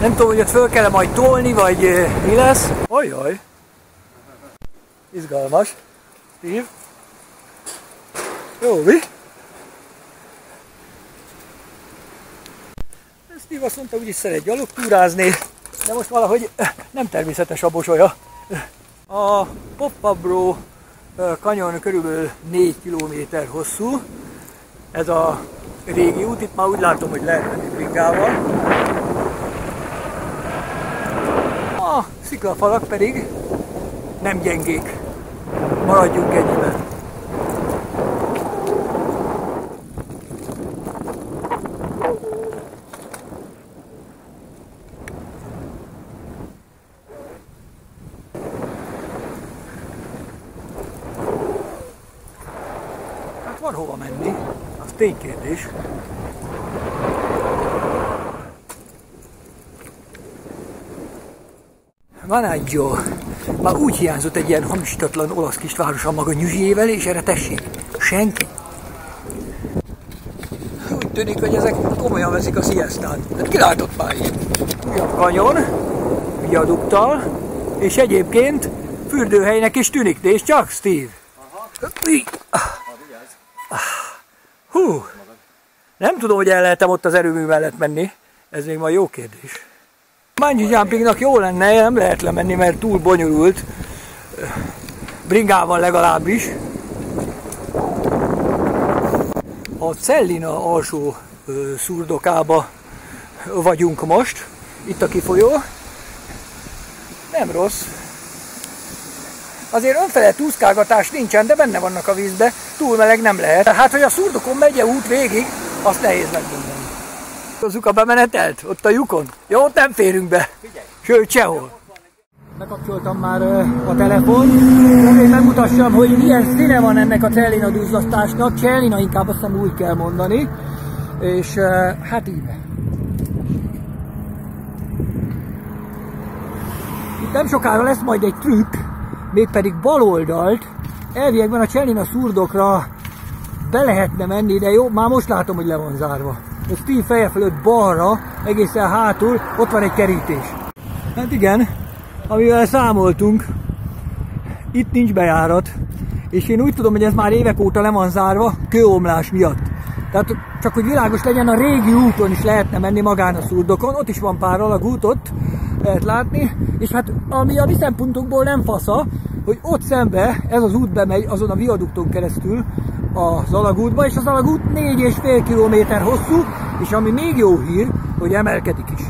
Nem tudom, hogy ott föl kell majd tolni, vagy mi lesz. Ajaj! Izgalmas. Steve? Jó, mi? Steve azt mondta, úgyis szeret gyalogtúrázni. De most valahogy nem természetes a bosolya. A Poffabro kanyon körülbelül 4 km hosszú. Ez a régi út, itt már úgy látom, hogy lehet menni bringával. A sziklafalak pedig nem gyengék. Maradjunk ennyiben. Ténykérdés. Vanágyó. Már úgy hiányzott egy ilyen hamisítatlan olasz kisváros a maga nyüzsével, és erre tessék, senki. Úgy tűnik, hogy ezek komolyan veszik a siestát. Hát ki látott már ilyen? Újabb kanyon, viaduktal, és egyébként fürdőhelynek is tűnik, nézd csak, Steve. Hú, nem tudom, hogy el lehetem ott az erőmű mellett menni. Ez még majd jó kérdés. Bungee jumpingnak jó lenne, nem lehet lemenni, mert túl bonyolult. Bringával legalábbis. A Cellina alsó szurdokába vagyunk most. Itt a kifolyó. Nem rossz. Azért önfele túszkálgatás nincsen, de benne vannak a vízbe. Túl meleg nem lehet. Hát, hogy a szurdokon megy a út végig, azt nehéz megmondani. Hozzuk a bemenetelt? Ott a lyukon? Jó, ja, ott nem férünk be. Sőt, sehol. Bekapcsoltam már a telefon. Azért megmutassam, hogy milyen színe van ennek a Cellina duzzasztásnak. Cellina inkább, azt hiszem úgy kell mondani. És hát így. Itt nem sokára lesz majd egy trükk, mégpedig baloldalt. Elviekben a Cellina szurdokra be lehetne menni, de jó, már most látom, hogy le van zárva. A Steve feje fölött balra, egészen hátul, ott van egy kerítés. Hát igen, amivel számoltunk, itt nincs bejárat, és én úgy tudom, hogy ez már évek óta le van zárva, kőomlás miatt. Tehát csak, hogy világos legyen, a régi úton is lehetne menni magán a szurdokon, ott is van pár alagút, ott lehet látni, és hát ami a mi szempontunkból nem fasza, hogy ott szembe ez az út bemegy azon a viadukton keresztül, az alagútba, és az alagút 4,5 km hosszú, és ami még jó hír, hogy emelkedik is.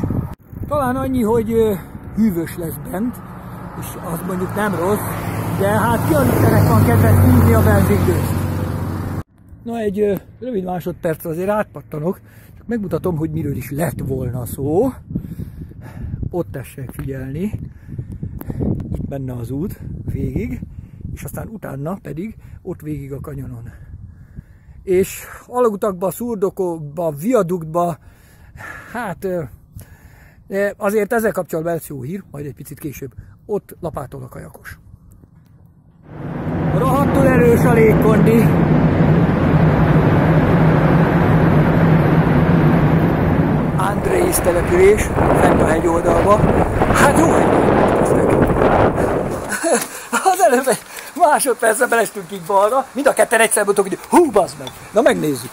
Talán annyi, hogy hűvös lesz bent, és az mondjuk nem rossz, de hát ki a literek van kedves hűzni a benzinkőzt. Na, egy rövid másodpercre azért átpattanok, csak megmutatom, hogy miről is lett volna szó. Ott tessék figyelni, itt benne az út végig, és aztán utána pedig ott végig a kanyonon. És alagutakba, szurdokba, viaduktba, hát azért ezzel kapcsolatban lesz jó hír, majd egy picit később, ott lapátol a kajakos. Rohadtul erős a légkondi. Andrész település, fent a hegy oldalba. Hát jó, hogy az előbb másodpercben belestünk így balra, mind a ketten egyszer mondtuk, hogy hú, bazd meg! Na megnézzük.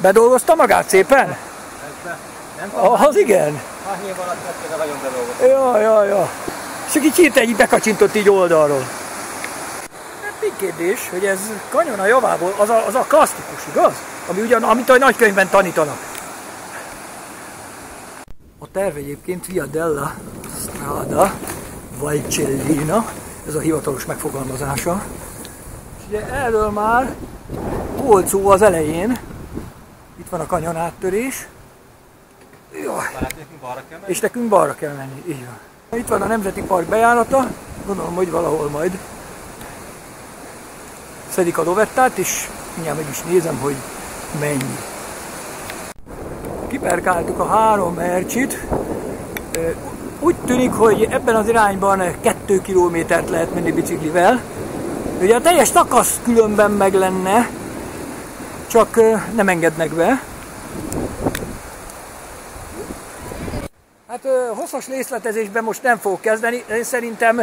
Bedolgozta magát szépen? Nem az igen. Hát nyilván alatt kettőre vagyunk bedolgozva. Ja. És így hirtelen így bekacsintott így oldalról. Még kérdés, hogy ez kanyon a javából, az a klasszikus, igaz? Ami ugyan, amit a nagykönyvben tanítanak. A terv egyébként Via della Strada Valcellina, ez a hivatalos megfogalmazása. És ugye erről már volt szó az elején. Itt van a kanyon áttörés. És nekünk balra kell menni, így van. Itt van a Nemzeti Park bejárata, gondolom, hogy valahol majd szedik a lovettát, és mindjárt meg is nézem, hogy mennyi. Kiperkáltuk a 3 ercsit. Úgy tűnik, hogy ebben az irányban 2 kilométert lehet menni biciklivel. Ugye a teljes szakasz különben meg lenne, csak nem engednek be. Hát hosszas részletezésben most nem fogok kezdeni, én szerintem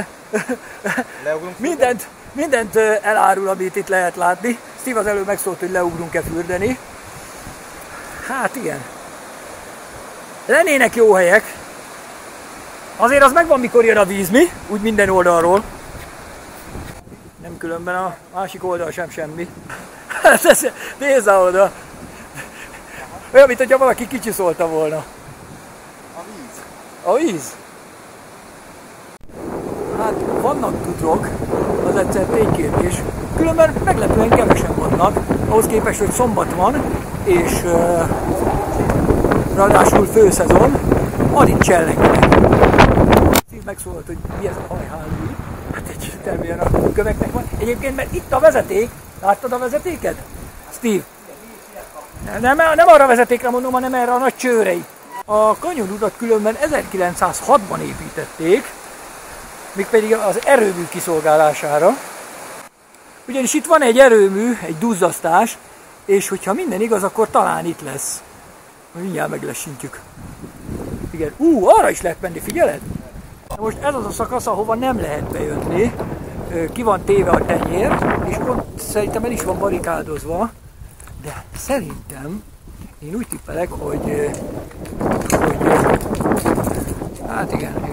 mindent elárul, amit itt lehet látni. Steve az előbb megszólt, hogy leugrunk-e fürdeni. Hát igen. Lennének jó helyek. Azért az megvan, mikor jön a víz, mi? Úgy minden oldalról. Nem különben a másik oldal sem semmi. Hát ez, nézd oda! Olyan, mintha valaki kicsiszolta volna. A víz. A víz? Hát vannak tudrok, az egyszer ténykérdés. Különben meglepően kevesen vannak, ahhoz képest, hogy szombat van, és ráadásul főszezon, alig csellengnek. Megszólalt, hogy mi ez a hajhálói. Hát egyértelműen a köveknek van. Egyébként, mert itt a vezeték. Láttad a vezetéket? Steve? Nem arra a vezetékre mondom, hanem erre a nagy csőre. A kanyonurat különben 1906-ban építették, mégpedig az erőmű kiszolgálására. Ugyanis itt van egy erőmű, egy duzzasztás, és hogyha minden igaz, akkor talán itt lesz. Mindjárt meglesintjük. Igen, arra is lehet menni, figyeled? Most ez az a szakasz, ahova nem lehet bejönni. Ki van téve a tenyért, és ott szerintem el is van barikádozva. De szerintem, én úgy tippelek, hogy... Hát igen.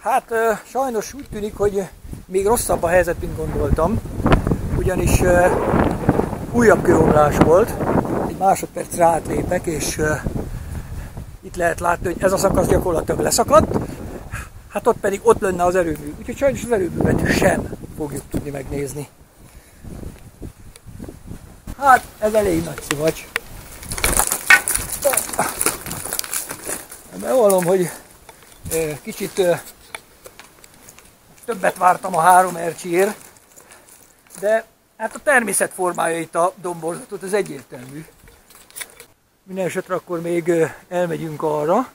Hát sajnos úgy tűnik, hogy még rosszabb a helyzet, mint gondoltam. Ugyanis újabb kőomlás volt. Egy másodpercre átlépek, és itt lehet látni, hogy ez a szakasz gyakorlatilag leszakadt. Hát ott pedig ott lenne az erőmű. Úgyhogy sajnos az erőművet sem fogjuk tudni megnézni. Hát ez elég nagy szivacs. Bevallom, hogy kicsit többet vártam a 3 ercsiért, de hát a természet formája itt a domborzatot, ez egyértelmű. Minden esetre akkor még elmegyünk arra.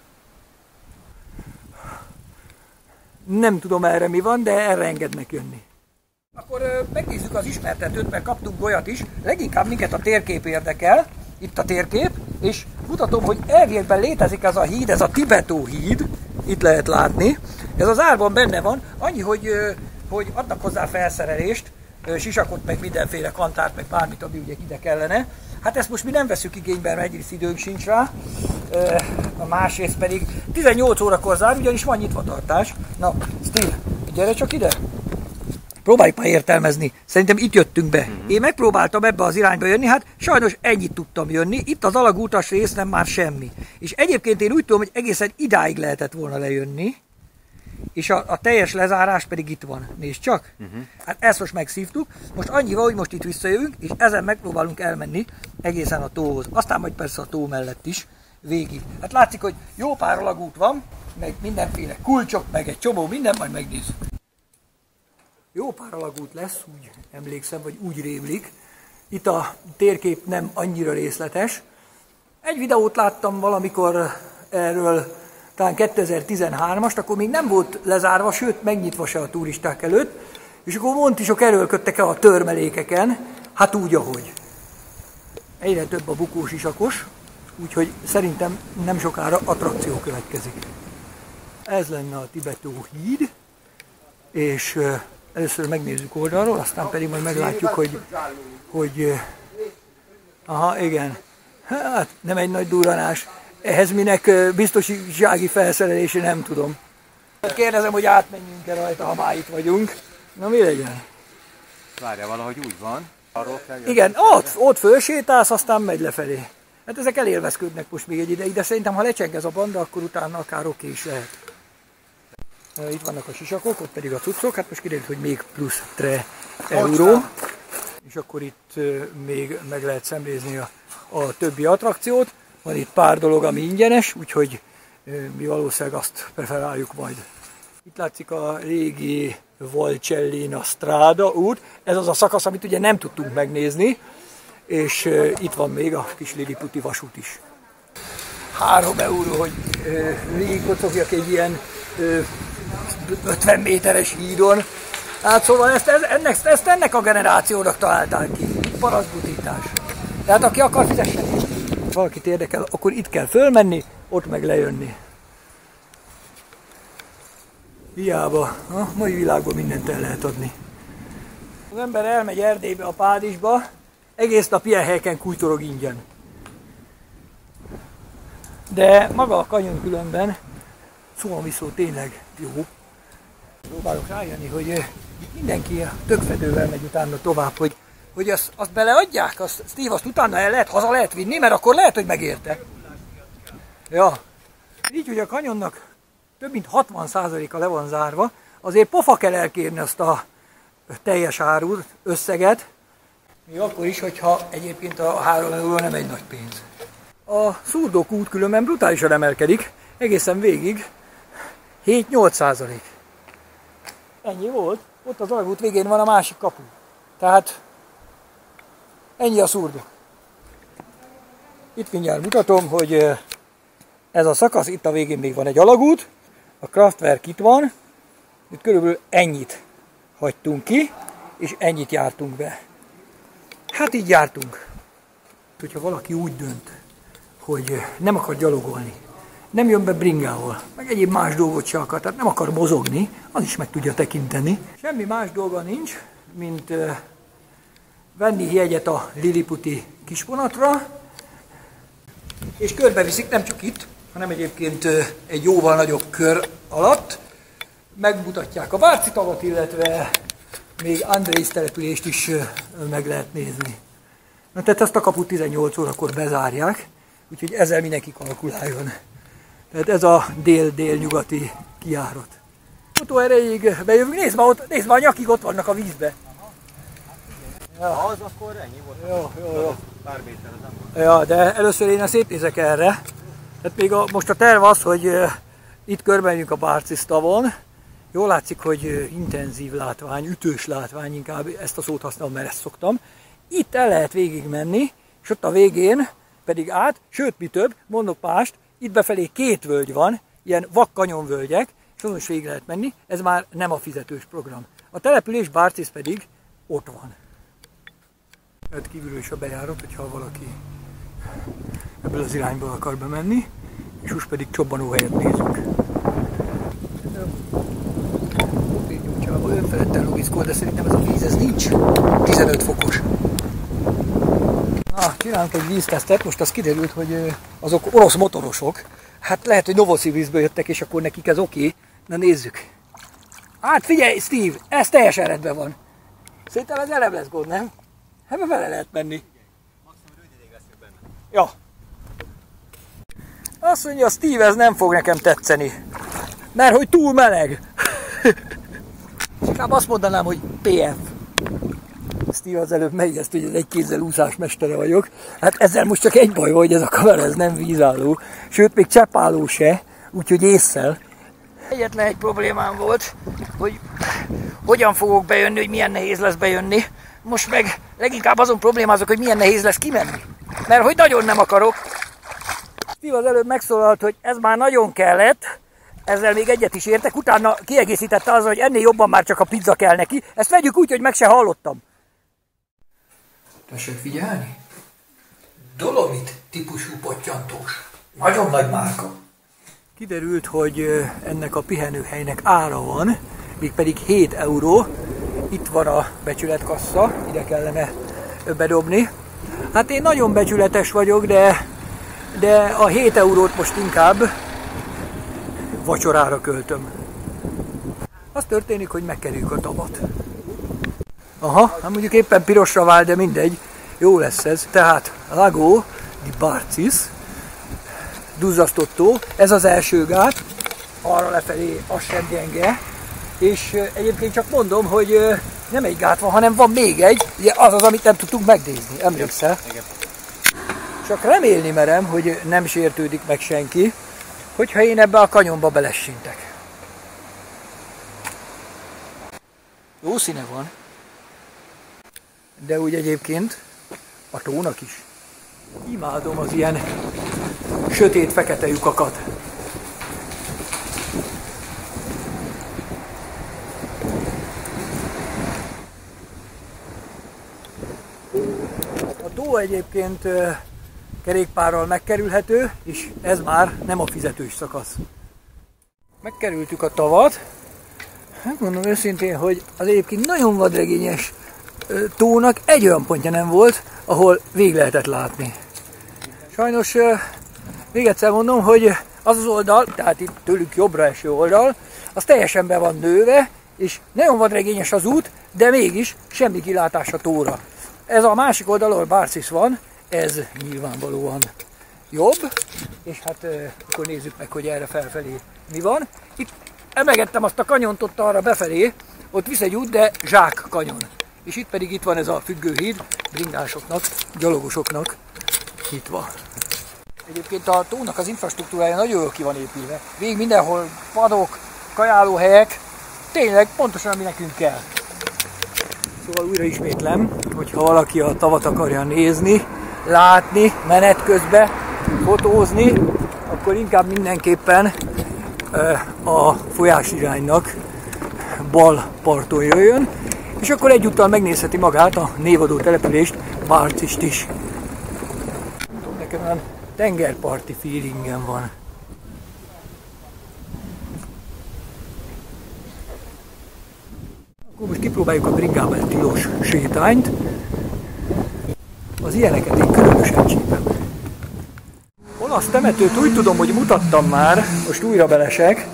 Nem tudom erre mi van, de erre engednek jönni. Akkor megnézzük az ismertetőt, mert kaptunk olyat is. Leginkább minket a térkép érdekel. Itt a térkép, és mutatom, hogy elvérben létezik ez a híd, ez a Tibetó híd. Itt lehet látni. Ez az árban benne van, annyi, hogy adnak hozzá felszerelést, sisakot, meg mindenféle kantárt, meg bármit, ami ugye ide kellene. Hát ezt most mi nem veszük igénybe, mert egyrészt időnk sincs rá. A másrészt pedig 18 órakor zár, ugyanis van nyitvatartás. Na, Steve, gyere csak ide! Próbáljuk már értelmezni. Szerintem itt jöttünk be. Én megpróbáltam ebbe az irányba jönni, hát sajnos ennyit tudtam jönni. Itt az alagútas rész nem már semmi. És egyébként én úgy tudom, hogy egészen idáig lehetett volna lejönni, és a teljes lezárás pedig itt van. Nézd csak! Hát ezt most megszívtuk. Most annyival, hogy most itt visszajövünk, és ezen megpróbálunk elmenni egészen a tóhoz. Aztán majd persze a tó mellett is végig. Hát látszik, hogy jó pár alagút van, meg mindenféle kulcsok, meg egy csomó minden, majd megnézzük. Jó pár alagút lesz, úgy emlékszem, vagy úgy rémlik. Itt a térkép nem annyira részletes. Egy videót láttam valamikor erről, talán 2013-ast, akkor még nem volt lezárva, sőt megnyitva se a turisták előtt, és akkor montisok erőlködtek el a törmelékeken, hát úgy, ahogy. Egyre több a bukós isakos, úgyhogy szerintem nem sokára attrakció következik. Ez lenne a Tibetó híd, és... Először megnézzük oldalról, aztán pedig majd meglátjuk, hogy aha, igen. Hát, nem egy nagy durranás. Ehhez minek biztonsági felszerelése, nem tudom. Kérdezem, hogy átmenjünk-e rajta, ha már itt vagyunk. Na, mi legyen? Várja, valahogy úgy van. Arról kell jönni. Igen, ott fölsétálsz, aztán megy lefelé. Hát ezek elélvezködnek most még egy ideig, de szerintem, ha lecseng ez a banda, akkor utána akár oké is lehet. Itt vannak a sisakok, ott pedig a cuccok, hát most kiderült, hogy még plusz 3 euró. És akkor itt még meg lehet szemlézni a többi attrakciót. Van itt pár dolog, ami ingyenes, úgyhogy mi valószínűleg azt preferáljuk majd. Itt látszik a régi Valcellina Stráda út. Ez az a szakasz, amit ugye nem tudtunk megnézni. És itt van még a kis Liliputi vasút is. 3 euró, hogy végigkocogjak egy ilyen 50 méteres hídon. Hát szóval ezt ennek a generációnak találták ki. Parasztbutítás. Tehát aki akar, fizessen. Ha valakit érdekel, akkor itt kell fölmenni, ott meg lejönni. Hiába. A mai világban mindent el lehet adni. Az ember elmegy Erdélybe, a Pádisba, egész nap ilyen helyeken kújtorog ingyen. De maga a kanyon különben szóval tényleg jó. Próbálok rájönni, hogy mindenki a tökfedővel megy utána tovább, hogy azt beleadják, azt utána haza lehet vinni, mert akkor lehet, hogy megérte. Ja. Így, hogy a kanyonnak több mint 60%-a le van zárva, azért pofa kell elkérni azt a teljes árut, összeget. Még akkor is, hogyha egyébként a 3 euró nem egy nagy pénz. A szurdok út különben brutálisan emelkedik, egészen végig 7-8%. Ennyi volt, ott az alagút végén van a másik kapu. Tehát ennyi a szurdok. Itt mindjárt mutatom, hogy ez a szakasz, itt a végén még van egy alagút, a Kraftwerk itt van, itt körülbelül ennyit hagytunk ki, és ennyit jártunk be. Hát így jártunk. Hogyha valaki úgy dönt, hogy nem akar gyalogolni, nem jön be bringával, meg egyéb más dolgot se akar, tehát nem akar mozogni, az is meg tudja tekinteni. Semmi más dolga nincs, mint venni jegyet a liliputi kisvonatra, és körbeviszik nem csak itt, hanem egyébként egy jóval nagyobb kör alatt. Megmutatják a Váci tavat, illetve még Andrész települést is meg lehet nézni. Na, tehát ezt a kaput 18 órakor bezárják, úgyhogy ezzel mindenki kalkuláljon. Tehát ez a dél-délnyugati kijárat. Utó erejéig bejövünk, nézd már a nyakig, ott vannak a vízbe. Ja. Ha az, akkor ennyi volt. Jó. Pár méter az nem volt. Ja, de először én szétnézek erre. Tehát még most a terv az, hogy itt körbeljünk a Barcis tavon. Jól látszik, hogy intenzív látvány, ütős látvány, inkább ezt a szót használom, mert ezt szoktam. Itt el lehet végigmenni, és ott a végén pedig át, sőt mi több, mondok mást, itt befelé két völgy van, ilyen vakkanyonvölgyek, és azon is végig lehet menni, ez már nem a fizetős program. A település Barcis pedig ott van. Tehát kívülről is a bejárat, hogyha valaki ebből az irányból akar bemenni, és most pedig csobbanóhelyet nézünk. Olyan felette logiszkol, de szerintem ez a víz, ez nincs 15 fokos. Na, csinálunk egy víztesztet, most az kiderült, hogy azok orosz motorosok. Hát lehet, hogy Novosibirszből jöttek, és akkor nekik ez oké. Na nézzük. Hát figyelj, Steve, ez teljesen rendben van. Szerintem ez elem lesz gond, nem? Hát vele lehet menni. Maximum rövidéig leszünk benne. Ja. Azt mondja, Steve, ez nem fog nekem tetszeni. Mert hogy túl meleg. Inkább azt mondanám, hogy PF. Steve az előbb megjegyezte, hogy ez egy kézzel úszás mestere vagyok. Hát ezzel most csak egy baj van, hogy ez a kamera ez nem vízálló. Sőt, még cseppálló se, úgyhogy ésszel. Egyetlen egy problémám volt, hogy hogyan fogok bejönni, hogy milyen nehéz lesz bejönni. Most meg leginkább azon problémázok, hogy milyen nehéz lesz kimenni. Mert hogy nagyon nem akarok. Steve az előbb megszólalt, hogy ez már nagyon kellett. Ezzel még egyet is értek, utána kiegészítette azzal, hogy ennél jobban már csak a pizza kell neki. Ezt vegyük úgy, hogy meg se hallottam. Tessék figyelni? Dolomit típusú pottyantós. Nagyon nagy márka. Kiderült, hogy ennek a pihenőhelynek ára van, mégpedig 7 euró. Itt van a becsületkassa, ide kellene bedobni. Hát én nagyon becsületes vagyok, de a 7 eurót most inkább vacsorára költöm. Az történik, hogy megkerüljük a tavat. Aha, hát mondjuk éppen pirosra vál, de mindegy. Jó lesz ez. Tehát Lago di Barcis, duzzasztott tó. Ez az első gát, arra lefelé az sem gyenge. És egyébként csak mondom, hogy nem egy gát van, hanem van még egy. Ugye az az, amit nem tudtunk megnézni. Emlékszel? Igen. Csak remélni merem, hogy nem sértődik meg senki, hogyha én ebbe a kanyonba belessintek. Jó színe van. De úgy egyébként a tónak is. Imádom az ilyen sötét-fekete lyukakat. A tó egyébként kerékpárral megkerülhető, és ez már nem a fizetős szakasz. Megkerültük a tavat. Hát mondom őszintén, hogy az egyébként nagyon vadregényes tónak egy olyan pontja nem volt, ahol végig lehetett látni. Sajnos még egyszer mondom, hogy az oldal, tehát itt tőlük jobbra eső oldal, az teljesen be van nőve, és nagyon vadregényes az út, de mégis semmi kilátás a tóra. Ez a másik oldal, ahol Barcis van, ez nyilvánvalóan jobb, és hát akkor nézzük meg, hogy erre felfelé mi van. Itt emelgettem azt a kanyont, ott arra befelé, ott visz egy út, de zsák kanyon. És itt pedig itt van ez a függőhíd, bringásoknak, gyalogosoknak nyitva. Egyébként a tónak az infrastruktúrája nagyon jól ki van épülve. Végig mindenhol padok, kajálóhelyek, tényleg pontosan ami nekünk kell. Szóval újra ismétlem, hogyha valaki a tavat akarja nézni, látni, menet közben fotózni, akkor inkább mindenképpen a folyásiránynak bal parton jöjjön, és akkor egyúttal megnézheti magát a névadó települést, Barcist is. Nem tudom, nekem olyan tengerparti feelingem van. Akkor most kipróbáljuk a bringában tilos sétányt. Az ilyeneket én különösen csípem. Olasz temetőt úgy tudom, hogy mutattam már, most újra belesek,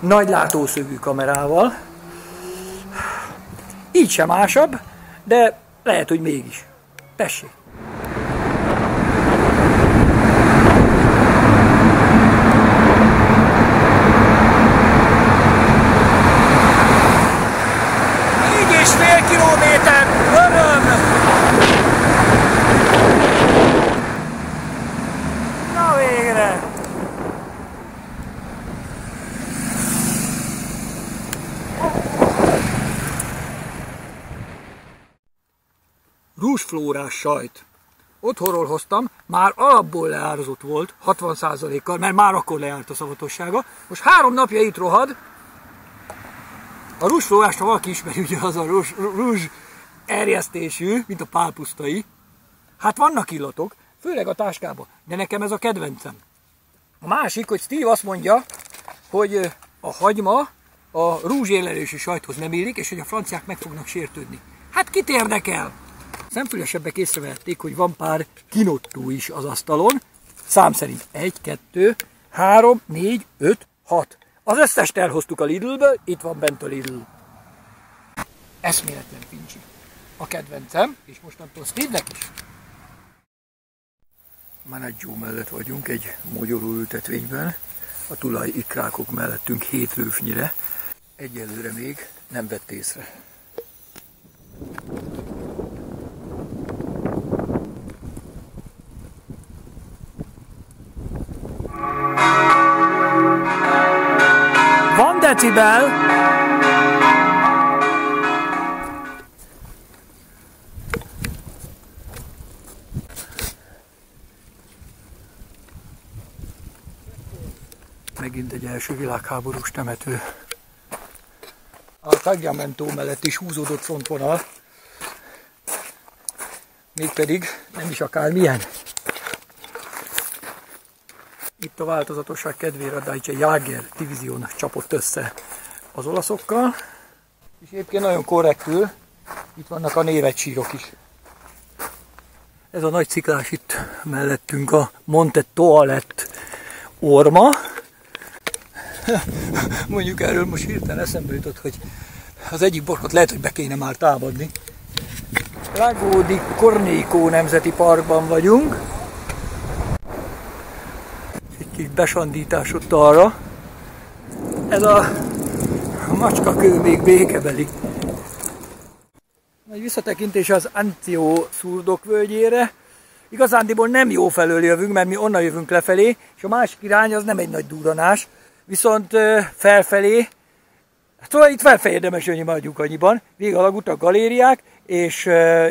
nagy látószögű kamerával. Így sem másabb, de lehet, hogy mégis. Tessék! Rúzsflórás sajt. Otthonról hoztam, már alapból leárazott volt, 60%-kal, mert már akkor lejárt a szavatossága. Most 3 napja itt rohad. A rúzsflórást, ha valaki ismeri, ugye az a rúzs erjesztésű, mint a pálpusztai. Hát vannak illatok, főleg a táskában, de nekem ez a kedvencem. A másik, hogy Steve azt mondja, hogy a hagyma a rúzsérlelési sajthoz nem illik, és hogy a franciák meg fognak sértődni. Hát kit érdekel? Szemfülesebbek észrevehették, hogy van pár kinottó is az asztalon. Szám szerint 1, 2, 3, 4, 5, 6. Az összest elhoztuk a Lidlből, itt van bent a Lidl. Eszméletlen pincsi. A kedvencem, és mostantól Steve-nek is. Managgió mellett vagyunk, egy mogyoró ültetvényben. A tulaj ikrákok mellettünk 7 lőfnyire. Egyelőre még nem vett észre. Van decibel! Megint egy első világháborús temető. A Tagliamento mellett is húzódott frontvonal. Mégpedig nem is akármilyen. Itt a változatosság kedvére a Deutsche Jäger divízión csapott össze az olaszokkal. És egyébként nagyon korrektül, itt vannak a névetsírok is. Ez a nagy sziklás itt mellettünk a Monte Toilette Orma. Mondjuk erről most hirtelen eszembe jutott, hogy az egyik borkot lehet, hogy be kéne már támadni. Lago di Cornico nemzeti parkban vagyunk. Egy besandítás ott arra. Ez a macskakő még békebeli. Egy visszatekintés az Anzio szurdok völgyére. Igazándiból nem jó felől jövünk, mert mi onnan jövünk lefelé, és a másik irány az nem egy nagy durranás. Viszont felfelé, szóval itt felfelé érdemes jönni, maradjunk annyiban. Vég alag utak, galériák, és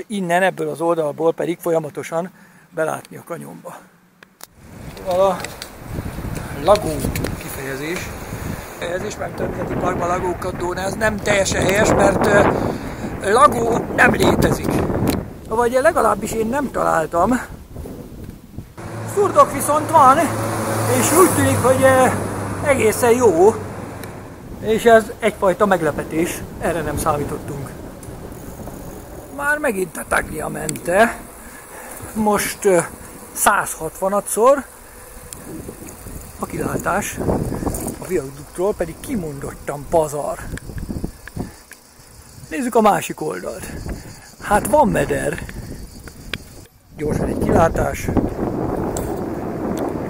innen, ebből az oldalból pedig folyamatosan belátni a kanyomba. A lagó kifejezés. Mert történeti parkban lagókat dóna, ez nem teljesen helyes, mert lagó nem létezik. Vagy legalábbis én nem találtam. Szurdok viszont van, és úgy tűnik, hogy egészen jó. És ez egyfajta meglepetés, erre nem számítottunk. Már megint a Tagliamente. Most 160-szor. A kilátás a viaduktról pedig kimondottan pazar. Nézzük a másik oldalt. Hát van meder. Gyorsan egy kilátás.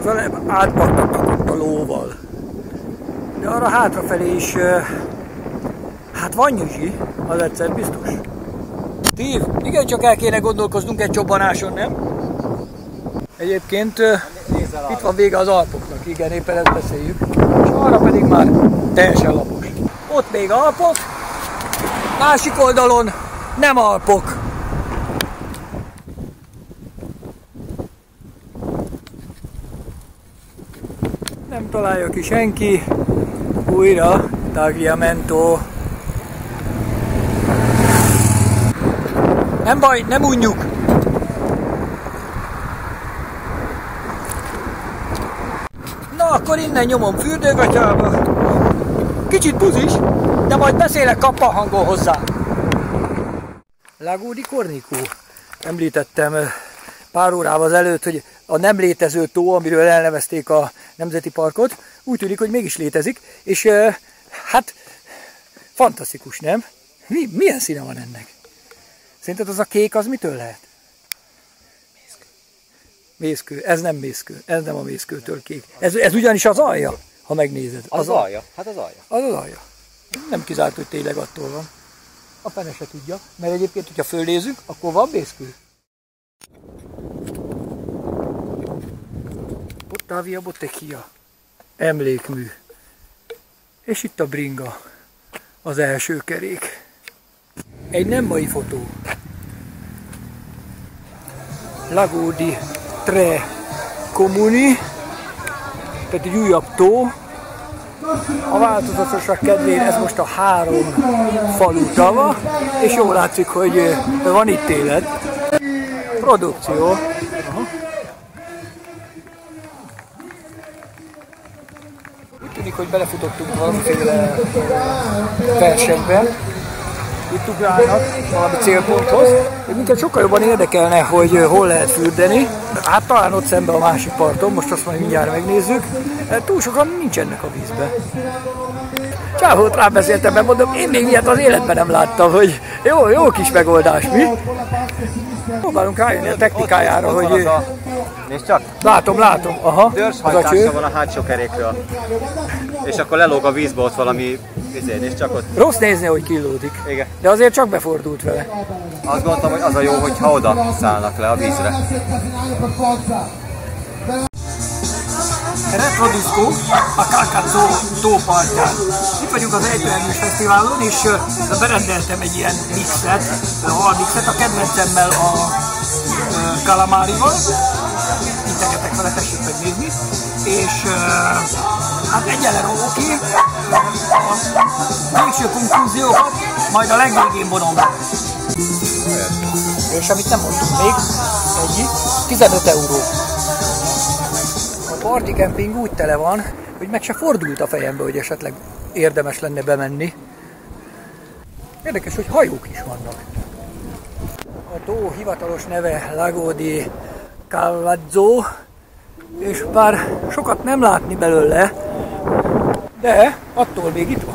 Velem átpattattak ott a lóval. De arra hátrafelé is, hát van nyüzsi, az egyszer biztos. Steve, igencsak el kéne gondolkoznunk egy csobbanáson, nem? Egyébként itt van vége az Alpoknak, igen, éppen ezt beszéljük. És arra pedig már teljesen lapos. Ott még Alpok, másik oldalon nem Alpok. Nem találja ki senki. Újra Tagliamento. Nem baj, nem unjuk! Na, akkor innen nyomom fürdőgatyába. Kicsit buzis, de majd beszélek kappanhangon hozzá. Lago di Cornico. Említettem pár órával ezelőtt, hogy a nem létező tó, amiről elnevezték a nemzeti parkot, úgy tűnik, hogy mégis létezik, és hát fantasztikus, nem? Milyen színe van ennek? Szerinted az a kék, az mitől lehet? Mészkő. Mészkő. Ez nem mészkő. Ez nem a mészkőtől kék. Ez ugyanis az alja, ha megnézed. Az alja. Hát az alja. Az alja. Nem kizárt, hogy tényleg attól van. A pene se tudja, mert egyébként, hogyha fölnézzük, akkor van mészkő. Ottavia Bottecchia. Emlékmű. És itt a bringa. Az első kerék. Egy nem mai fotó. Lago di Tre Comuni, tehát egy újabb tó. A változatosság kedvéért ez most a három falu tava, és jól látszik, hogy van itt élet. Produkció. Aha. Úgy tűnik, hogy belefutottunk valamiféle versenyben. Itt ugrálnak valami célponthoz. Minket sokkal jobban érdekelne, hogy hol lehet fürdeni. Hát talán ott szembe a másik parton, most azt majd mindjárt megnézzük. Túl sokan nincsenek a vízben. Csávót rábeszéltem, mert mondom, én még ilyet az életben nem láttam, hogy jó kis megoldás, mi? Próbálunk rájönni a technikájára, hogy... Nézd csak! Látom, aha. Dörshajtása van a hátsó kerékről. És akkor lelóg a vízbe ott valami vizén, és csak ott... Rossz nézni, hogy kilódik. Igen. De azért csak befordult vele. Azt gondoltam, hogy az a jó, hogyha oda szállnak le a vízre. Retrodiszkó a Cacazzo tópartján. Itt vagyunk az Ejtőernyős Fesztiválon, és berendeltem egy ilyen mixet, a kedvencemmel a kalamárival. Integetek vele, tessék megnézni. És hát egyenlően oké. A végső konklúziókat majd a legvégén vonom be. És amit nem mondtunk még, egyik 15 euró. A party camping úgy tele van, hogy meg se fordult a fejembe, hogy esetleg érdemes lenne bemenni. Érdekes, hogy hajók is vannak. A tó hivatalos neve Lago di Cavazzo, és bár sokat nem látni belőle, de attól még itt van.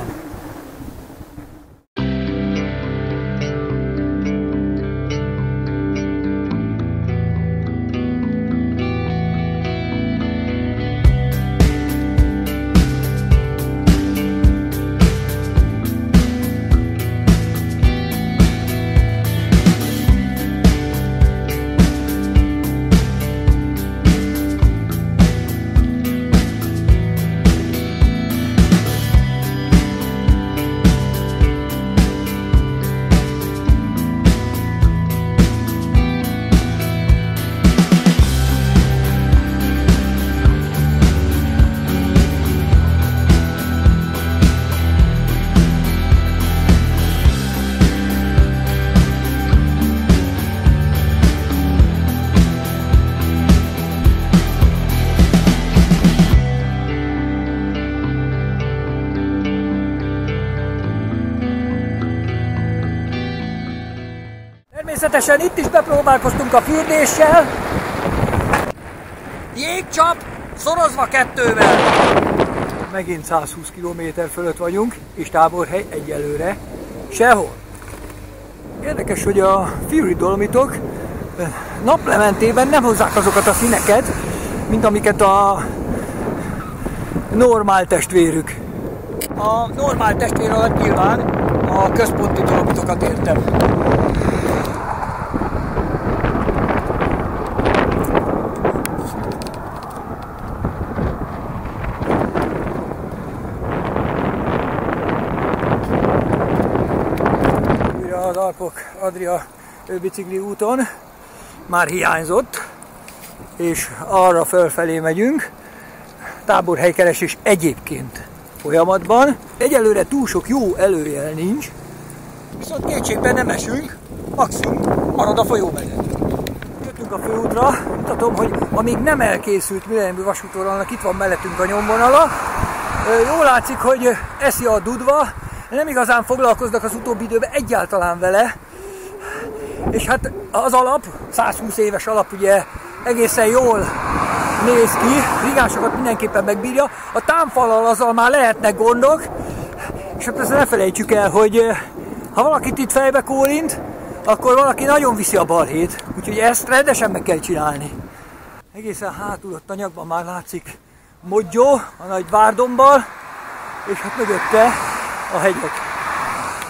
Természetesen itt is bepróbálkoztunk a fürdéssel. Jégcsap, szorozva kettővel. Megint 120 km fölött vagyunk, és táborhely egyelőre sehol. Érdekes, hogy a Friuli Dolomitok naplementében nem hozzák azokat a színeket, mint amiket a normál testvérük. A normál testvér alatt nyilván a központi dolomitokat értem. Adria bicikli úton már hiányzott, és arra fölfelé megyünk. táborhelykeresés egyébként folyamatban. Egyelőre túl sok jó előjel nincs, viszont kétségben nem esünk, maximum marad a folyóvezető. Jöttünk a főútra, mutatom, hogy a még nem elkészült millenniumi vasútvonalnak itt van mellettünk a nyomvonala. Jól látszik, hogy eszi a dudva, nem igazán foglalkoznak az utóbbi időben egyáltalán vele, és hát az alap, 120 éves alap ugye egészen jól néz ki, rigásokat mindenképpen megbírja, a támfallal azzal már lehetnek gondok, és hát ezt ne felejtsük el, hogy ha valakit itt fejbe kólint, akkor valaki nagyon viszi a balhét, úgyhogy ezt rendesen meg kell csinálni. Egészen hátul ott a nyakban már látszik Moggio, a nagy várdombbal, és hát mögötte a hegyek.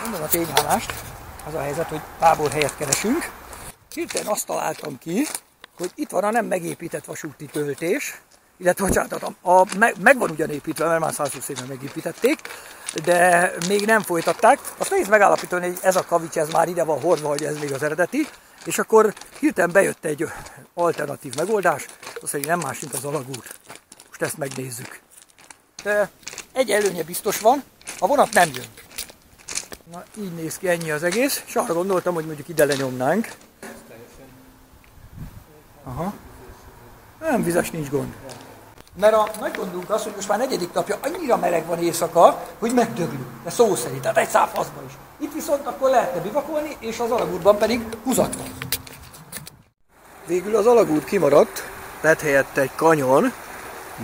Mondom a tényállást, az a helyzet, hogy táborhelyet keresünk. Hirtelen azt találtam ki, hogy itt van a nem megépített vasúti töltés, illetve bocsánat, meg van ugyan építve, mert már 120 éve megépítették, de még nem folytatták. Azt nehéz megállapítani, hogy ez a kavics, ez már ide van hordva, hogy ez még az eredeti, és akkor hirtelen bejött egy alternatív megoldás, az pedig nem más, mint az alagút. Most ezt megnézzük. De egy előnye biztos van, a vonat nem jön. Na, így néz ki, ennyi az egész, és arra gondoltam, hogy mondjuk ide lenyomnánk. Aha. Nem vizes, nincs gond. Mert a nagy gondunk az, hogy most már negyedik napja annyira meleg van éjszaka, hogy megdöglünk, de szó szerint, tehát egy száv faszba is. Itt viszont akkor lehetne bivakolni, és az alagútban pedig húzat van. Végül az alagút kimaradt, lett helyette egy kanyon,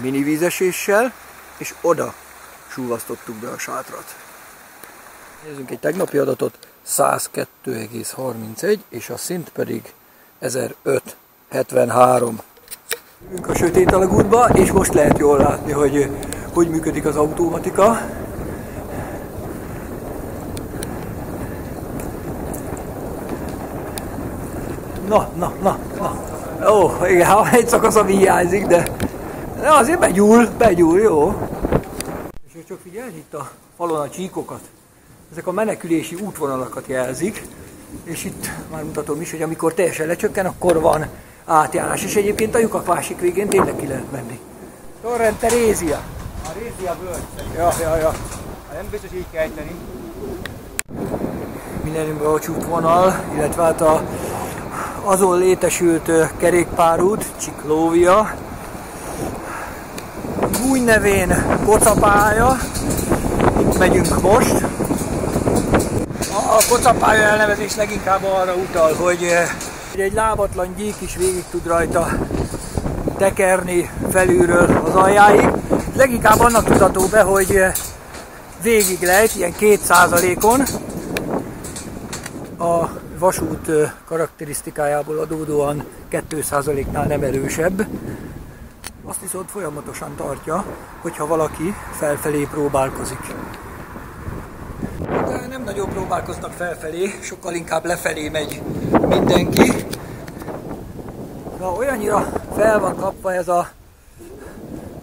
mini vízeséssel, és oda súvasztottuk be a sátrat. Nézzünk egy tegnapi adatot, 102,31, és a szint pedig 1573. Jövünk a sötét alagútba, és most lehet jól látni, hogy hogy működik az automatika. Na. Ó, igen, egy szakasz, ami hiányzik, de azért begyúl, jó. És csak figyelj, itt a falon a csíkokat. Ezek a menekülési útvonalakat jelzik, és itt már mutatom is, hogy amikor teljesen lecsökken, akkor van átjárás, és egyébként a lyukak másik végén tényleg ki lehet menni. Torrente Rézia. A Rézia völgy. Ja. Nem biztos így kell ejteni. Mindenünkben a csútvonal, illetve hát azon létesült kerékpárút, Csiklóvia, új nevén kocapálya, itt megyünk most. A kocapálya elnevezés leginkább arra utal, hogy egy lábatlan gyík is végig tud rajta tekerni felülről az aljáig. Leginkább annak tudható be, hogy végig lejt, ilyen 2%-on a vasút karakterisztikájából adódóan 2%-nál nem erősebb. Azt viszont folyamatosan tartja, hogyha valaki felfelé próbálkozik. De nem nagyon próbálkoznak felfelé, sokkal inkább lefelé megy mindenki. Na, olyannyira fel van kapva ez a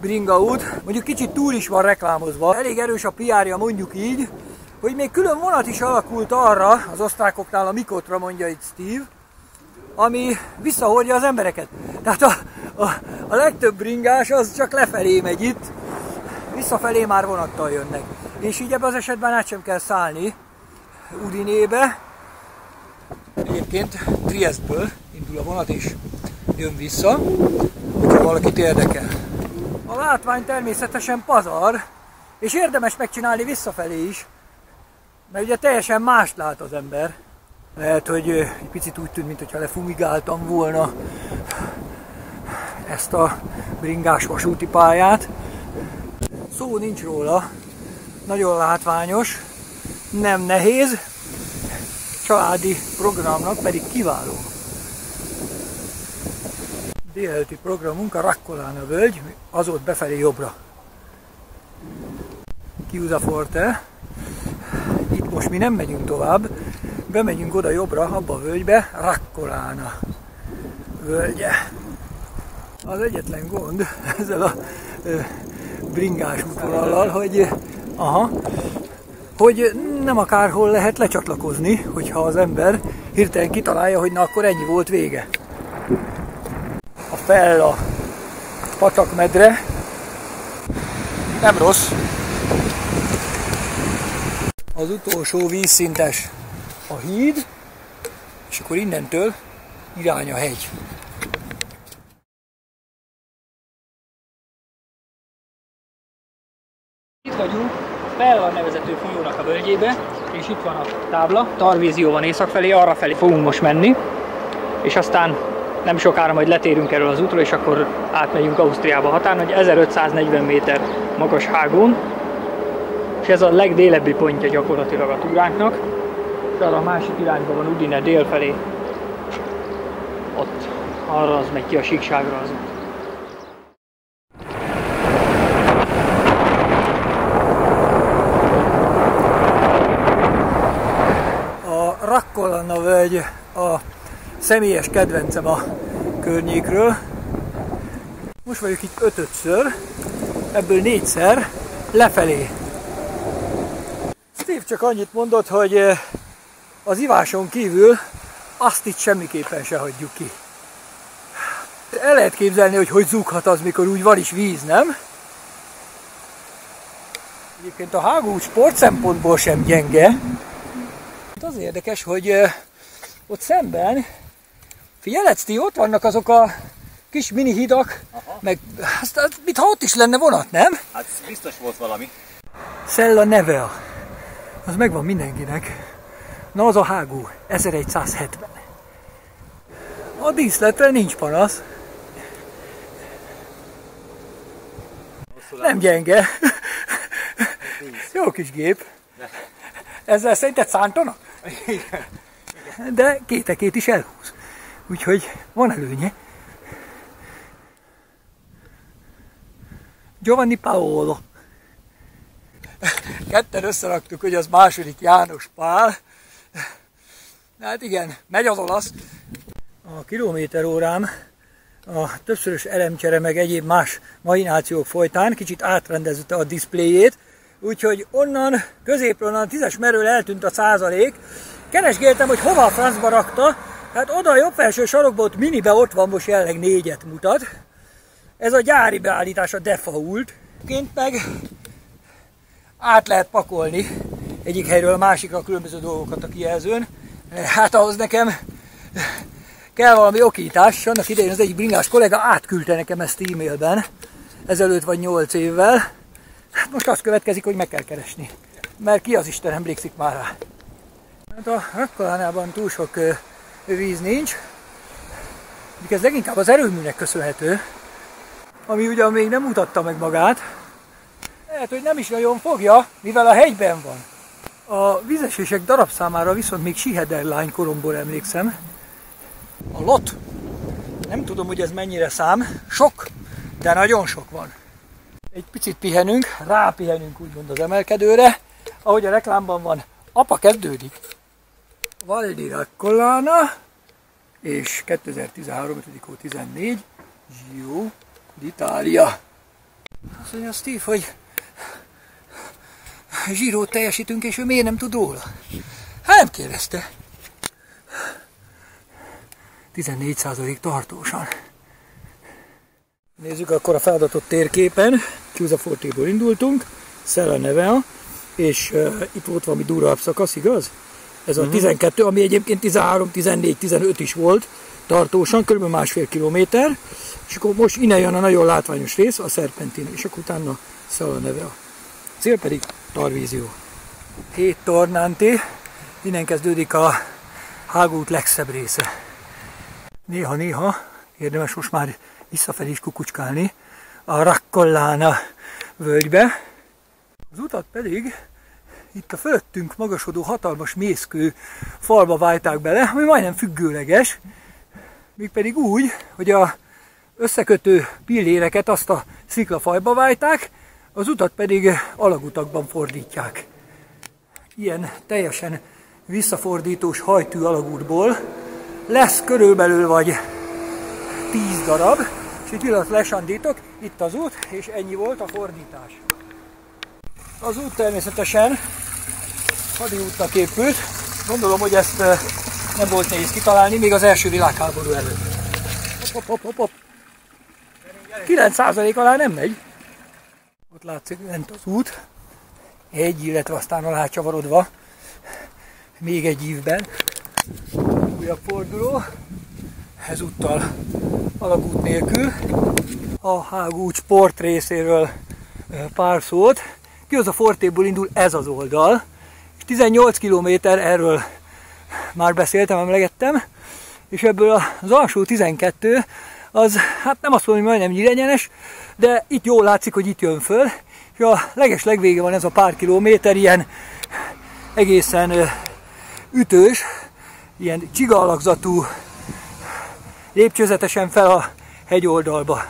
bringaút, mondjuk kicsit túl is van reklámozva. Elég erős a PR-ja, mondjuk így, hogy még külön vonat is alakult arra, az osztrákoknál a Mikotra, mondja itt Steve, ami visszahordja az embereket. Tehát a legtöbb bringás az csak lefelé megy itt, visszafelé már vonattal jönnek. És így ebben az esetben át sem kell szállni Udinébe. Egyébként Triestből indul a vonat és jön vissza, hogyha valakit érdekel. A látvány természetesen pazar, és érdemes megcsinálni visszafelé is, mert ugye teljesen mást lát az ember. Lehet, hogy egy picit úgy tűnt, mintha lefumigáltam volna ezt a bringás vasúti pályát. Szó nincs róla, nagyon látványos, nem nehéz, családi programnak pedig kiváló. Délelőtti programunk a Raccolana völgy, az ott befelé jobbra. Chiusaforte, itt most mi nem megyünk tovább, bemegyünk oda jobbra, abba a völgybe, Raccolana völgye. Az egyetlen gond ezzel a bringás útvonallal, hogy hogy nem akárhol lehet lecsatlakozni, hogyha az ember hirtelen kitalálja, hogy na akkor ennyi volt, vége. A Fella patakmedre Nem rossz. Az utolsó vízszintes a híd, és akkor innentől irány a hegy. Itt vagyunk, fel a nevezető folyónak a völgyébe, és itt van a tábla, Tarvisio van észak felé, arra felé fogunk most menni, és aztán nem sokára majd letérünk erről az útról, és akkor átmegyünk Ausztriába határon, hogy 1540 méter magas hágón, és ez a legdélebbi pontja gyakorlatilag a túránknak, és arra a másik irányban van Udine dél felé, ott arra az megy ki a síkságra az út. A Raccolana völgy a személyes kedvencem a környékről. Most vagyok itt ötödször, ebből négyszer lefelé. Steve csak annyit mondott, hogy az iváson kívül azt itt semmiképpen se hagyjuk ki. El lehet képzelni, hogy zúghat az, mikor úgy van is víz, nem? Egyébként a hágó sport szempontból sem gyenge. Az érdekes, hogy ott szemben, figyeled, ti ott vannak azok a kis mini hidak, meg mintha ott is lenne vonat, nem? Hát biztos volt valami. Sella Nevea. Az megvan mindenkinek. Na az a hágó, 1170. A díszletre nincs panasz. Nem gyenge. Jó kis gép. Ezzel szerinted szántanak? Igen. De kétekét is elhúz. Úgyhogy van előnye. Giovanni Paolo. Ketten összeraktuk, hogy az második János Pál. Hát igen, megy az olasz. A kilométerórám a többszörös elemcsere meg egyéb más mahinációk folytán kicsit átrendezte a diszpléjét, úgyhogy onnan, középről, onnan a 10-es merről eltűnt a százalék. Keresgéltem, hogy hova a francba rakta, hát oda a jobb felső sarokban, ott minibe ott van, most jelenleg 4-et mutat. Ez a gyári beállítás, a default. Ként meg át lehet pakolni egyik helyről a másikra a különböző dolgokat a kijelzőn. Hát ahhoz nekem kell valami okítás. Annak idején az egyik bringás kollega átküldte nekem ezt e-mailben, ezelőtt vagy 8 évvel. Hát most azt következik, hogy meg kell keresni, mert ki az Isten emlékszik már rá. Hát a Raccolanában túl sok víz nincs, ez leginkább az erőműnek köszönhető, ami ugyan még nem mutatta meg magát. Lehet, hogy nem is nagyon fogja, mivel a hegyben van. A vízesések darabszámára viszont még Sihederlány koromból emlékszem. A lot, nem tudom, hogy ez mennyire szám, sok, de nagyon sok van. Egy picit pihenünk, rápihenünk úgymond az emelkedőre, ahogy a reklámban van. Apa kezdődik. Val di Raccolana és 2013. 14. Giro d'Italia. Azt mondja Steve, hogy Girót teljesítünk, és ő miért nem tud róla? Hát nem kérdezte. 14% tartósan. Nézzük akkor a feladatot térképen. Chiusafortéból indultunk, Sella Nevea, és itt volt valami durvább szakasz, igaz? Ez a 12, ami egyébként 13, 14, 15 is volt tartósan, kb. Másfél kilométer, és akkor most innen jön a nagyon látványos rész, a szerpentin, és akkor utána Sella Nevea. A cél pedig Tarvisio. 7 tornánti, innen kezdődik a hágóút legszebb része. Néha-néha érdemes most már visszafelé is kukucskálni a Raccolana völgybe. Az utat pedig itt a fölöttünk magasodó hatalmas mészkő falba válták bele, ami majdnem függőleges, mégpedig úgy, hogy a összekötő pilléreket azt a sziklafajba válták, az utat pedig alagutakban fordítják. Ilyen teljesen visszafordítós hajtű alagútból lesz körülbelül vagy 10 darab, és itt pillanat lesandítok, itt az út, és ennyi volt a fordítás. Az út természetesen hadiútnak épült, gondolom, hogy ezt nem volt nehéz kitalálni, még az első világháború előtt. Hopp, hopp, hopp, hopp. 9% alá nem megy. Ott látszik, ment az út, egy, illetve aztán alá csavarodva, még egy ívben, újabb forduló, ezúttal alagút nélkül. A hágúcs sport részéről pár szót. Chiusafortéból indul ez az oldal, és 18 km, erről már beszéltem, emlegettem, és ebből az alsó 12, az hát nem azt mondom, hogy majdnem nyíregyenes, de itt jól látszik, hogy itt jön föl, és a legeslegvége van ez a pár kilométer, ilyen egészen ütős, ilyen csiga alakzatú, lépcsőzetesen fel a hegyoldalba.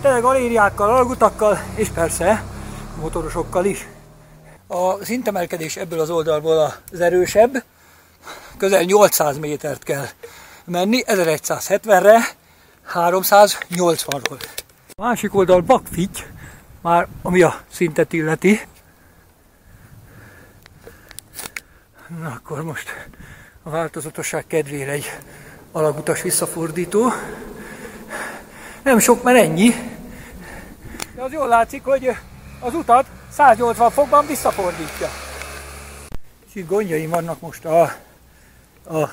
Tele galériákkal, alagutakkal és persze motorosokkal is. A szintemelkedés ebből az oldalból az erősebb, közel 800 métert kell menni, 1170-re, 380-ról. A másik oldal Bakfitty, már ami a szintet illeti. Na akkor most a változatosság kedvére egy alagutas visszafordító. Nem sok, mert ennyi. De az jól látszik, hogy az utat 180 fokban visszafordítja. Kicsit gondjaim vannak most a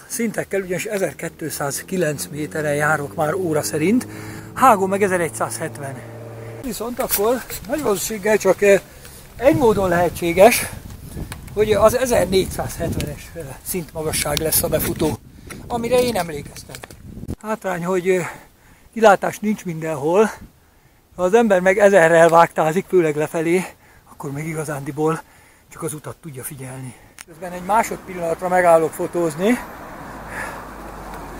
szintekkel, ugyanis 1209 méteren járok már óra szerint, hágó meg 1170. Viszont akkor nagy valószínűséggel csak egy módon lehetséges, hogy az 1470-es szintmagasság lesz a befutó, amire én emlékeztem. Hátrány, hogy kilátás nincs mindenhol, ha az ember meg 1000-rel vágtázik, főleg lefelé, akkor még igazándiból csak az utat tudja figyelni. Közben egy másodpillanatra megállok fotózni.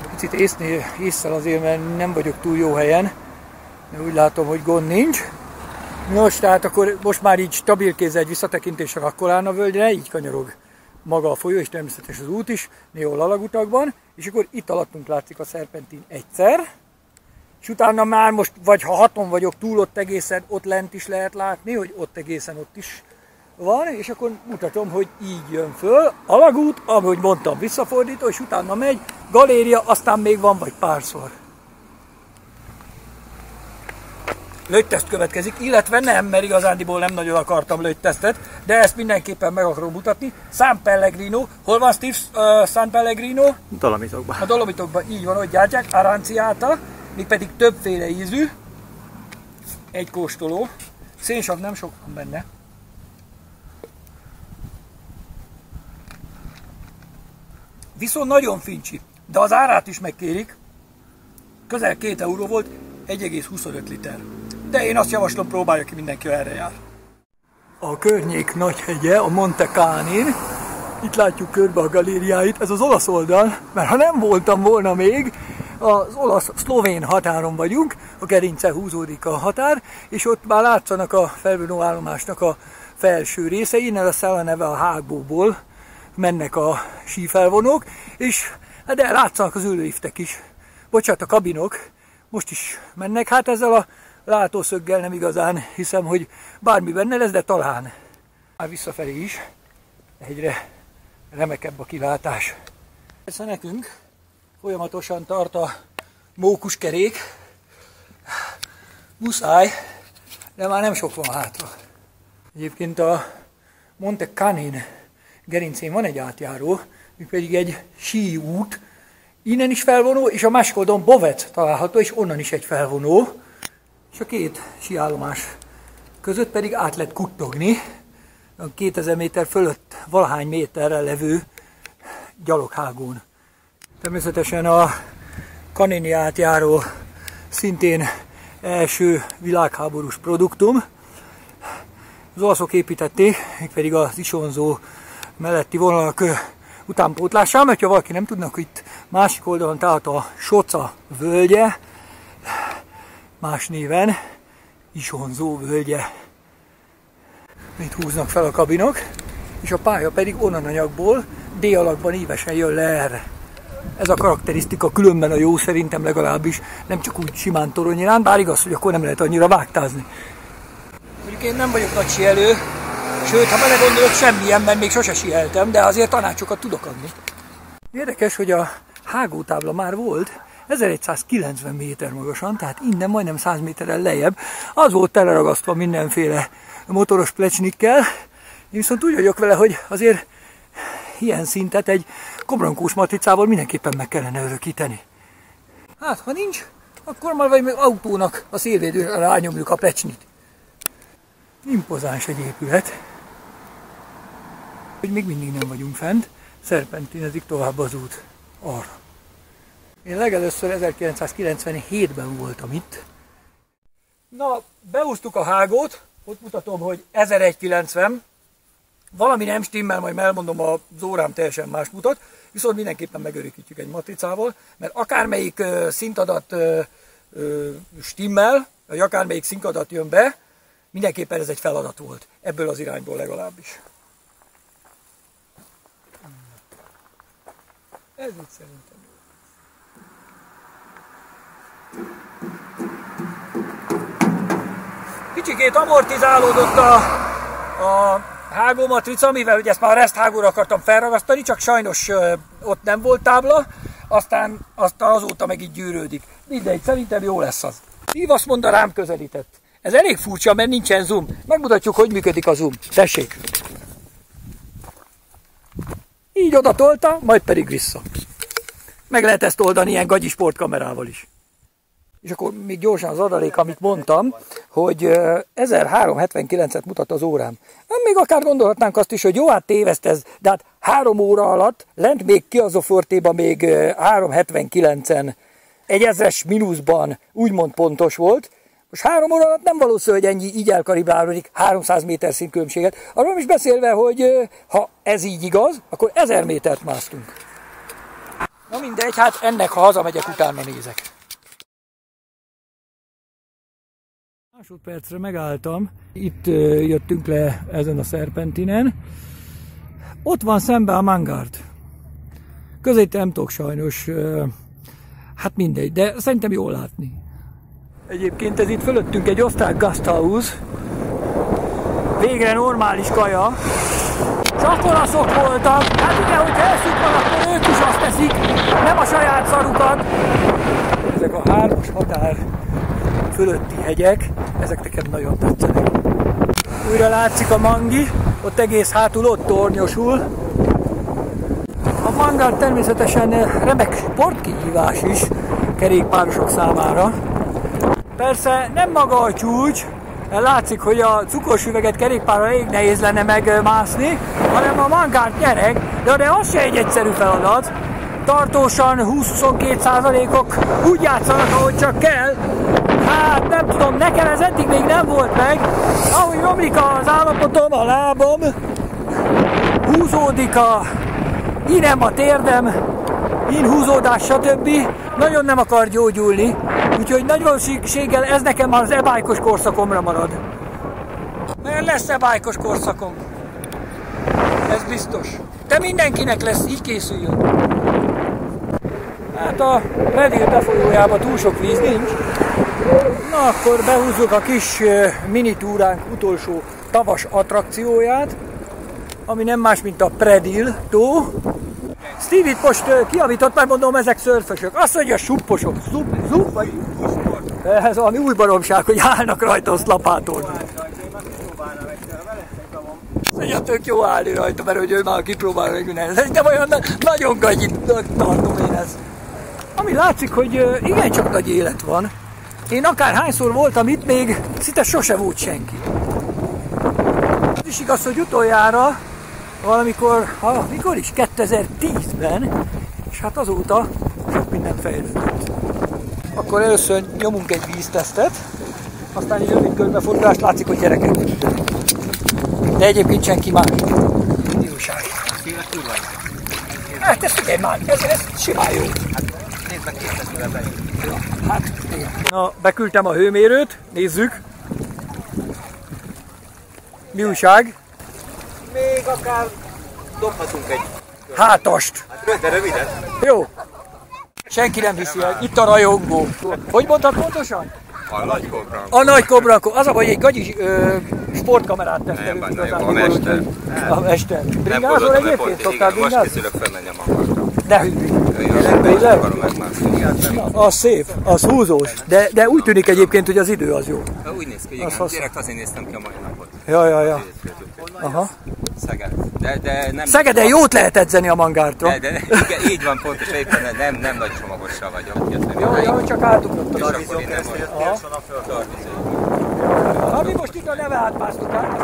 Picit észre azért, mert nem vagyok túl jó helyen, de úgy látom, hogy gond nincs. Nos, tehát akkor most már így stabil kézzel egy visszatekintés a Raccolana völgyre, így kanyarog maga a folyó, és természetesen az út is, néhol alagutakban, és akkor itt alattunk látszik a szerpentin egyszer, és utána már most, vagy ha haton vagyok túl, ott egészen, ott lent is lehet látni, hogy ott egészen ott is van, és akkor mutatom, hogy így jön föl, alagút, ahogy mondtam, visszafordító, és utána megy, galéria, aztán még van, vagy párszor. Lögyteszt következik, illetve nem, mert igazándiból nem nagyon akartam lögytesztet, de ezt mindenképpen meg akarom mutatni. San Pellegrino, hol van Steve San Pellegrino? Dolomitokban. A Dolomitokban, így van, hogy gyártják, Aranciáta, még pedig többféle ízű, egy kóstoló, szénsav nem sok van benne. Viszont nagyon fincsi, de az árát is megkérik, közel 2 euró volt, 1,25 liter. De én azt javaslom, próbálja ki mindenki, ha erre jár. A környék nagyhegye, a Monte Canin. Itt látjuk körbe a galériáit, ez az olasz oldal, mert ha nem voltam volna még, az olasz-szlovén határon vagyunk, a gerince húzódik a határ, és ott már látszanak a felvonóállomásnak a felső része, innen a Sella Nevea a hágóból mennek a sífelvonók, és de látszanak az ülőliftek is, bocsánat, a kabinok, most is mennek, hát ezzel a látószöggel nem igazán hiszem, hogy bármi benne lesz, de talán. Már visszafelé is egyre remekebb a kilátás. Persze nekünk folyamatosan tart a mókuskerék, muszáj, de már nem sok van hátra. Egyébként a Monte Canin gerincén van egy átjáró, mi pedig egy síút, innen is felvonó, és a másik oldalon Bovec található, és onnan is egy felvonó. És a két síállomás között pedig át lehet kuttogni a 2000 méter fölött valahány méterre levő gyaloghágón. Természetesen a Canini átjáró szintén első világháborús produktum. Az olaszok építették, még pedig az Isonzó melletti vonalak utánpótlására, mert ha valaki nem tudnak, itt másik oldalon tehát a Soča völgye, más néven Isonzó völgye. Itt húznak fel a kabinok, és a pálya pedig onananyagból D alakban ívesen jön le erre. Ez a karakterisztika különben a jó, szerintem legalábbis, nem csak úgy simán torony iránt, bár igaz, hogy akkor nem lehet annyira vágtázni. Mondjuk én nem vagyok nagy síelő, sőt, ha belegondolok, semmilyen, mert még sose síeltem, de azért tanácsokat tudok adni. Érdekes, hogy a hágótábla már volt, 1190 méter magasan, tehát innen majdnem 100 méterrel lejjebb, az volt teleragasztva mindenféle motoros plecsnikkel. Én viszont úgy vagyok vele, hogy azért ilyen szintet egy komrankós matricával mindenképpen meg kellene örökíteni. Hát, ha nincs, akkor már vagy még autónak a szélvédőre rányomjuk a plecsnit. Impozáns egy épület. Hogy még mindig nem vagyunk fent, szerpentinezik tovább az út arra. Én legelőször 1997-ben voltam itt. Na, beúsztuk a hágót, ott mutatom, hogy 1190. Valami nem stimmel, majd elmondom, az órám teljesen más mutat, viszont mindenképpen megörökítjük egy matricával, mert akármelyik szintadat stimmel, vagy akármelyik szintadat jön be, mindenképpen ez egy feladat volt, ebből az irányból legalábbis. Ez itt szerintem. Kicsikét amortizálódott a hágómatrica, mivel ugye ezt már a Rest hágóra akartam felragasztani, csak sajnos ott nem volt tábla, aztán azóta meg így gyűrődik. Mindegy, szerintem jó lesz az. Ív azt mondta, rám közelített. Ez elég furcsa, mert nincsen zoom. Megmutatjuk, hogy működik a zoom. Tessék! Így oda tolta, majd pedig vissza. Meg lehet ezt oldani ilyen gagyi sportkamerával is. És akkor még gyorsan az adalék, amit mondtam, hogy 1379-et mutat az órám. Még akár gondolhatnánk azt is, hogy jó, hát téveszt ez, de hát 3 óra alatt, lent még Chiusafortéban még 379-en, egy ezres mínuszban úgymond pontos volt. Most 3 óra alatt nem valószínű, hogy ennyi így elkalibrálódik 300 méter szintkülönbséget. Arról is beszélve, hogy ha ez így igaz, akkor 1000 métert másztunk. Na mindegy, hát ennek, ha hazamegyek, utána nézek. Másodpercre megálltam, itt jöttünk le ezen a szerpentinen. Ott van szembe a Mangart. Közét nem tudok sajnos, hát mindegy, de szerintem jól látni. Egyébként ez itt fölöttünk egy osztrák gasthaus. Végre normális kaja. Csak olaszok voltak, hát ugye, hogyha elszük van, akkor ők is azt teszik, nem a saját szarukat. Ezek a 3-as határ fölötti hegyek, ezek nekem nagyon tetszenek. Újra látszik a Mangi, ott egész hátul ott tornyosul. A Mangart természetesen remek sportkihívás is kerékpárosok számára. Persze nem maga a csúcs, látszik, hogy a cukros üveget kerékpárra elég nehéz lenne megmászni, hanem a Mangart nyereg, de az se egy egyszerű feladat. Tartósan 20-22%-ok úgy játszanak, ahogy csak kell. Hát nem tudom, nekem ez eddig még nem volt meg. Ahogy romlik az állapotom, a lábam, húzódik a térdem, inhúzódás, stb. Nagyon nem akar gyógyulni, úgyhogy nagy valószínűséggel ez nekem az e-bike-os korszakomra marad. Mert lesz e-bike-os korszakom. Ez biztos. De mindenkinek lesz, így készüljön. Hát a Predil befolyójában túl sok víz nincs. Na akkor behúzzuk a kis minitúránk utolsó tavas attrakcióját, ami nem más, mint a Predil tó. Steve itt most kiavított, mert mondom, ezek szörfösök. Azt mondja, supposok. Zup vagy? Ez valami új baromság, hogy állnak rajta a szlapáton. Mondja, tök jó állni rajta, mert hogy ő már kipróbálja meg mindenhez. De olyan nagyon gagyit tartom én ezt. Ami látszik, hogy igencsak nagy élet van. Én akárhányszor voltam itt, még szinte sose volt senki. Az is igaz, hogy utoljára valamikor, mikor is, 2010-ben, és hát azóta sok minden fejlődött. Akkor először nyomunk egy víztesztet, aztán így jövünk körbefordulást, látszik, hogy gyerekek. De egyébként senki már. Jóság. Hát ezt figyelj már, ez simán jó. Hát, na, beküldtem a hőmérőt, nézzük. Mi újság? Még akár dobhatunk egy hátast. Hát, de röviden. Jó. Senki nem hiszi el, itt a rajongó. Hogy mondtad pontosan? A nagy kobrankó. A nagy kobrankó. Az a baj, egy gagyi sportkamerát tesztelünk igazán. A mester. A mester. Brigázol egyébként? Szoktál bringázni? Most készülök fel, menjem akartam. De az szép, az húzós, de úgy tűnik egyébként, hogy az idő az jó. Úgy néz ki, igen. Direkt azért néztem ki a mai napot. Ja. Aha. Szeged. Szegeden jót lehet edzeni a Mangarton. Így van, pontosan éppen nem nagy csomagossal vagyok. Jó, csak átugrott a Tarvisio keresztül, jött Tarvisio a föld. Na, mi most itt a neve átmásztuk át.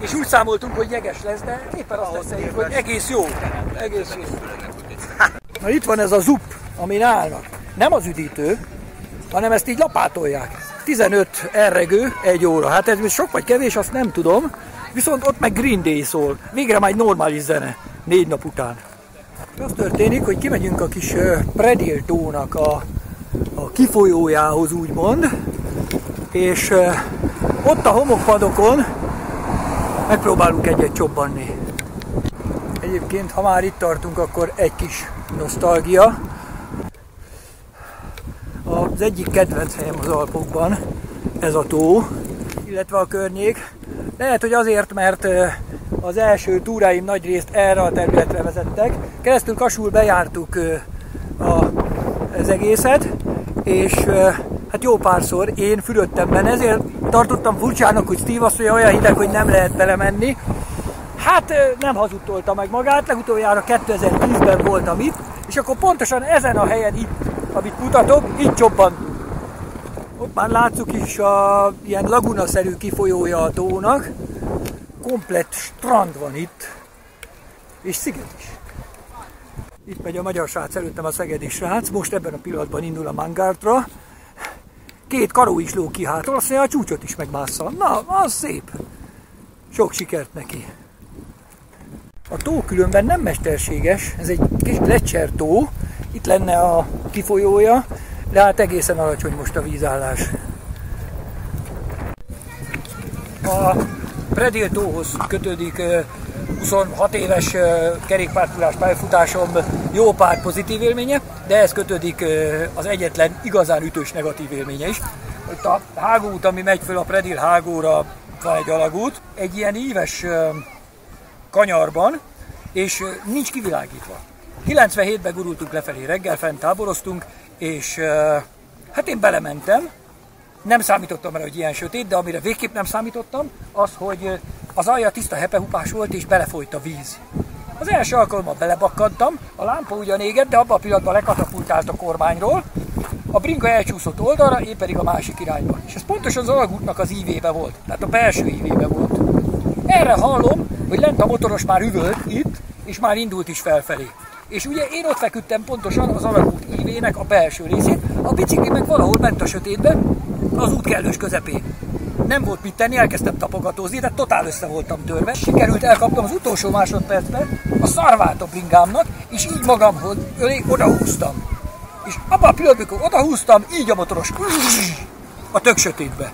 És úgy számoltunk, hogy jeges lesz, de éppen azt eszeljük, hogy egész jó. Egész jó. Na itt van ez a zup, amin állnak. Nem az üdítő, hanem ezt így lapátolják. 15 erregő egy óra. Hát ez most sok vagy kevés, azt nem tudom. Viszont ott meg Green Day szól. Végre már egy normális zene. 4 nap után. Az történik, hogy kimegyünk a kis Predil tónak a kifolyójához, úgymond. És ott a homokpadokon megpróbálunk egyet csobbanni. Egyébként, ha már itt tartunk, akkor egy kis nosztalgia. Az egyik kedvenc helyem az Alpokban ez a tó, illetve a környék. Lehet, hogy azért, mert az első túráim nagy részt erre a területre vezettek. Keresztül Kasul bejártuk az egészet, és hát jó párszor én fürödtem benne, ezért tartottam furcsának, hogy Steve azt mondja, olyan hideg, hogy nem lehet belemenni. Hát nem hazudtolta meg magát, legutoljára 2010-ben voltam itt, és akkor pontosan ezen a helyen itt, amit mutatok, itt csobban. Ott már látszuk is a ilyen lagunaszerű kifolyója a tónak. Komplett strand van itt, és sziget is. Itt megy a magyar srác, előttem a szegedi srác, most ebben a pillanatban indul a Mangartra. 2 karó is ló ki hátul, azt mondja, a csúcsot is megmássza. Na, az szép. Sok sikert neki. A tó különben nem mesterséges, ez egy kis gletszertó, itt lenne a kifolyója, de hát egészen alacsony most a vízállás. A Predil tóhoz kötődik 26 éves kerékpártúrás pályafutásom jó pár pozitív élménye, de ez kötődik az egyetlen igazán ütős negatív élménye is. Itt a hágóút, ami megy föl a Predil hágóra, van egy alagút, egy ilyen íves kanyarban, és nincs kivilágítva. 97-ben gurultunk lefelé, reggel fent táboroztunk, és hát én belementem, nem számítottam rá, hogy ilyen sötét, de amire végképp nem számítottam, az, hogy az alja tiszta hepehupás volt, és belefolyt a víz. Az első alkalommal belebakkantam, a lámpa ugyan égett, de abban a pillanatban lekatapultált a kormányról, a bringa elcsúszott oldalra, én pedig a másik irányba. És ez pontosan az alagútnak az ívébe volt, tehát a belső ívébe volt. Erre hallom, hogy lent a motoros már üvölt itt, és már indult is felfelé. És ugye én ott feküdtem pontosan az alagút ívének a belső részét, a bicikli meg valahol ment a sötétbe, az út kellős közepén. Nem volt mit tenni, elkezdtem tapogatózni, de totál össze voltam törve. Sikerült elkaptam az utolsó másodpercben a szarvát a bringámnak, és így magamhoz odahúztam. És abban a pillanatban, amikor odahúztam, így a motoros a tök sötétbe.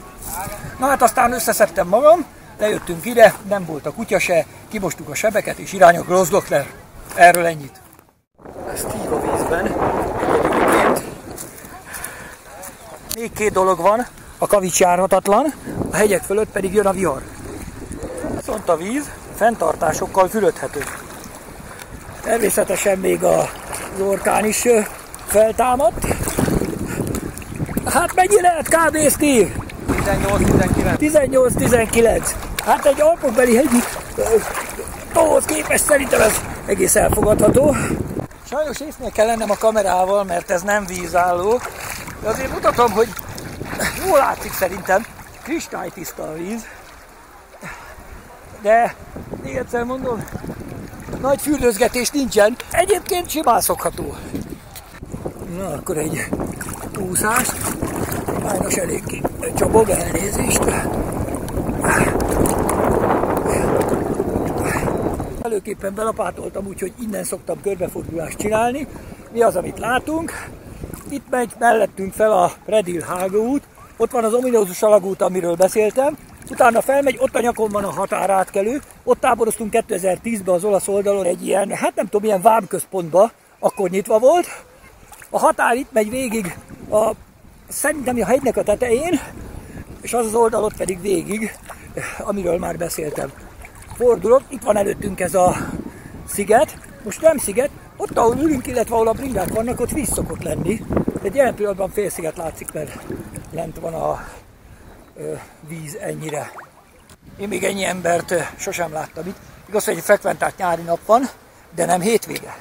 Na hát aztán összeszedtem magam, lejöttünk ide, nem volt a kutya se, kimostuk a sebeket, és irányok Grossglockner. Erről ennyit. Ez tív a vízben. Még 2 dolog van. A kavics járhatatlan, a hegyek fölött pedig jön a vihar. Viszont a víz fenntartásokkal fürödhető. Természetesen még az orkán is feltámadt. Hát mennyi lehet kb. Steve? 18-19. 18-19. Hát egy alpokbeli hegyi tóhoz képest szerintem ez egész elfogadható. Sajnos észnél kell lennem a kamerával, mert ez nem vízálló. De azért mutatom, hogy jól látszik szerintem, kristálytiszta a víz, de még egyszer mondom, nagy fürdőzgetés nincsen, egyébként simán szokható. Na akkor egy úszás, sajnos elég csobog, elnézést. Előképpen belapátoltam, úgyhogy innen szoktam körbefordulást csinálni. Mi az, amit látunk? Itt megy mellettünk fel a Predil hágóút, ott van az ominózus alagút, amiről beszéltem, utána felmegy, ott a nyakon van a határátkelő, ott táboroztunk 2010-ben az olasz oldalon egy ilyen, hát nem tudom, ilyen vámközpontba, akkor nyitva volt. A határ itt megy végig, szerintem a hegynek a tetején, és az az oldal ott pedig végig, amiről már beszéltem. Fordulok, itt van előttünk ez a sziget, most nem sziget, ott ahol ülünk, illetve ahol a bringák vannak, ott víz szokott lenni. Egy ilyen pillanatban félsziget látszik, mert lent van a víz ennyire. Én még ennyi embert sosem láttam itt. Igaz, hogy egy frekventált nyári nap van, de nem hétvége.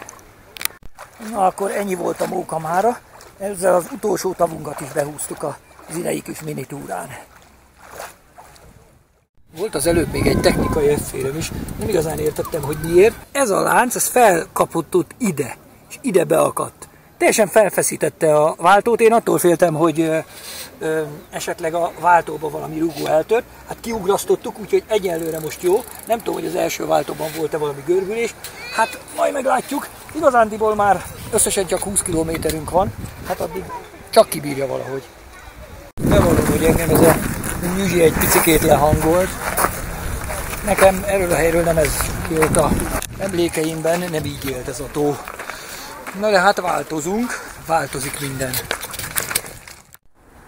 Na akkor ennyi volt a Mókamára. Ezzel az utolsó tavunkat is behúztuk az idei kis minitúrán. Volt az előbb még egy technikai efférem is, nem igazán értettem, hogy miért. Ez a lánc, ez felkapott ott ide, és ide beakadt. Teljesen felfeszítette a váltót, én attól féltem, hogy esetleg a váltóban valami rúgó eltört. Hát kiugrasztottuk, úgyhogy egyenlőre most jó. Nem tudom, hogy az első váltóban volt-e valami görbülés. Hát majd meglátjuk. Igazándiból már összesen csak 20 kilométerünk van, hát addig csak kibírja valahogy. Bevallom, hogy engem ez a nyüzsi egy picikét lehangolt. Nekem erről a helyről nem ez jött a emlékeimben, nem így élt ez a tó. Na de hát változunk, változik minden.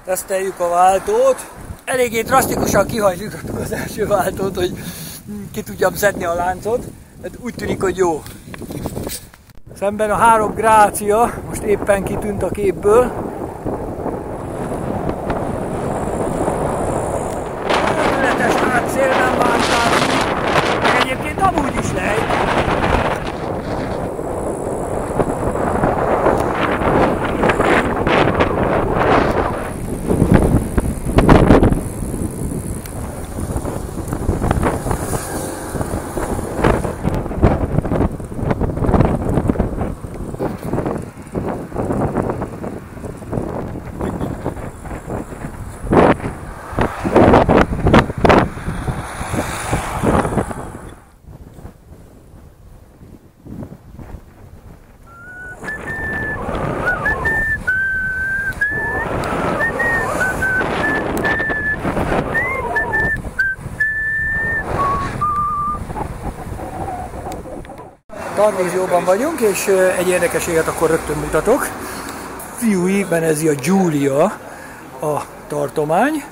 Teszteljük a váltót. Eléggé drasztikusan kihajlítottuk az első váltót, hogy ki tudjam szedni a láncot. Hát úgy tűnik, hogy jó. Szemben a 3 grácia most éppen kitűnt a képből. Tökéletes átszél, nem váltás, meg egyébként amúgy is lejt. Tarvisjóban vagyunk, és egy érdekeséget akkor rögtön mutatok. Friuli Venezia Giulia a tartomány.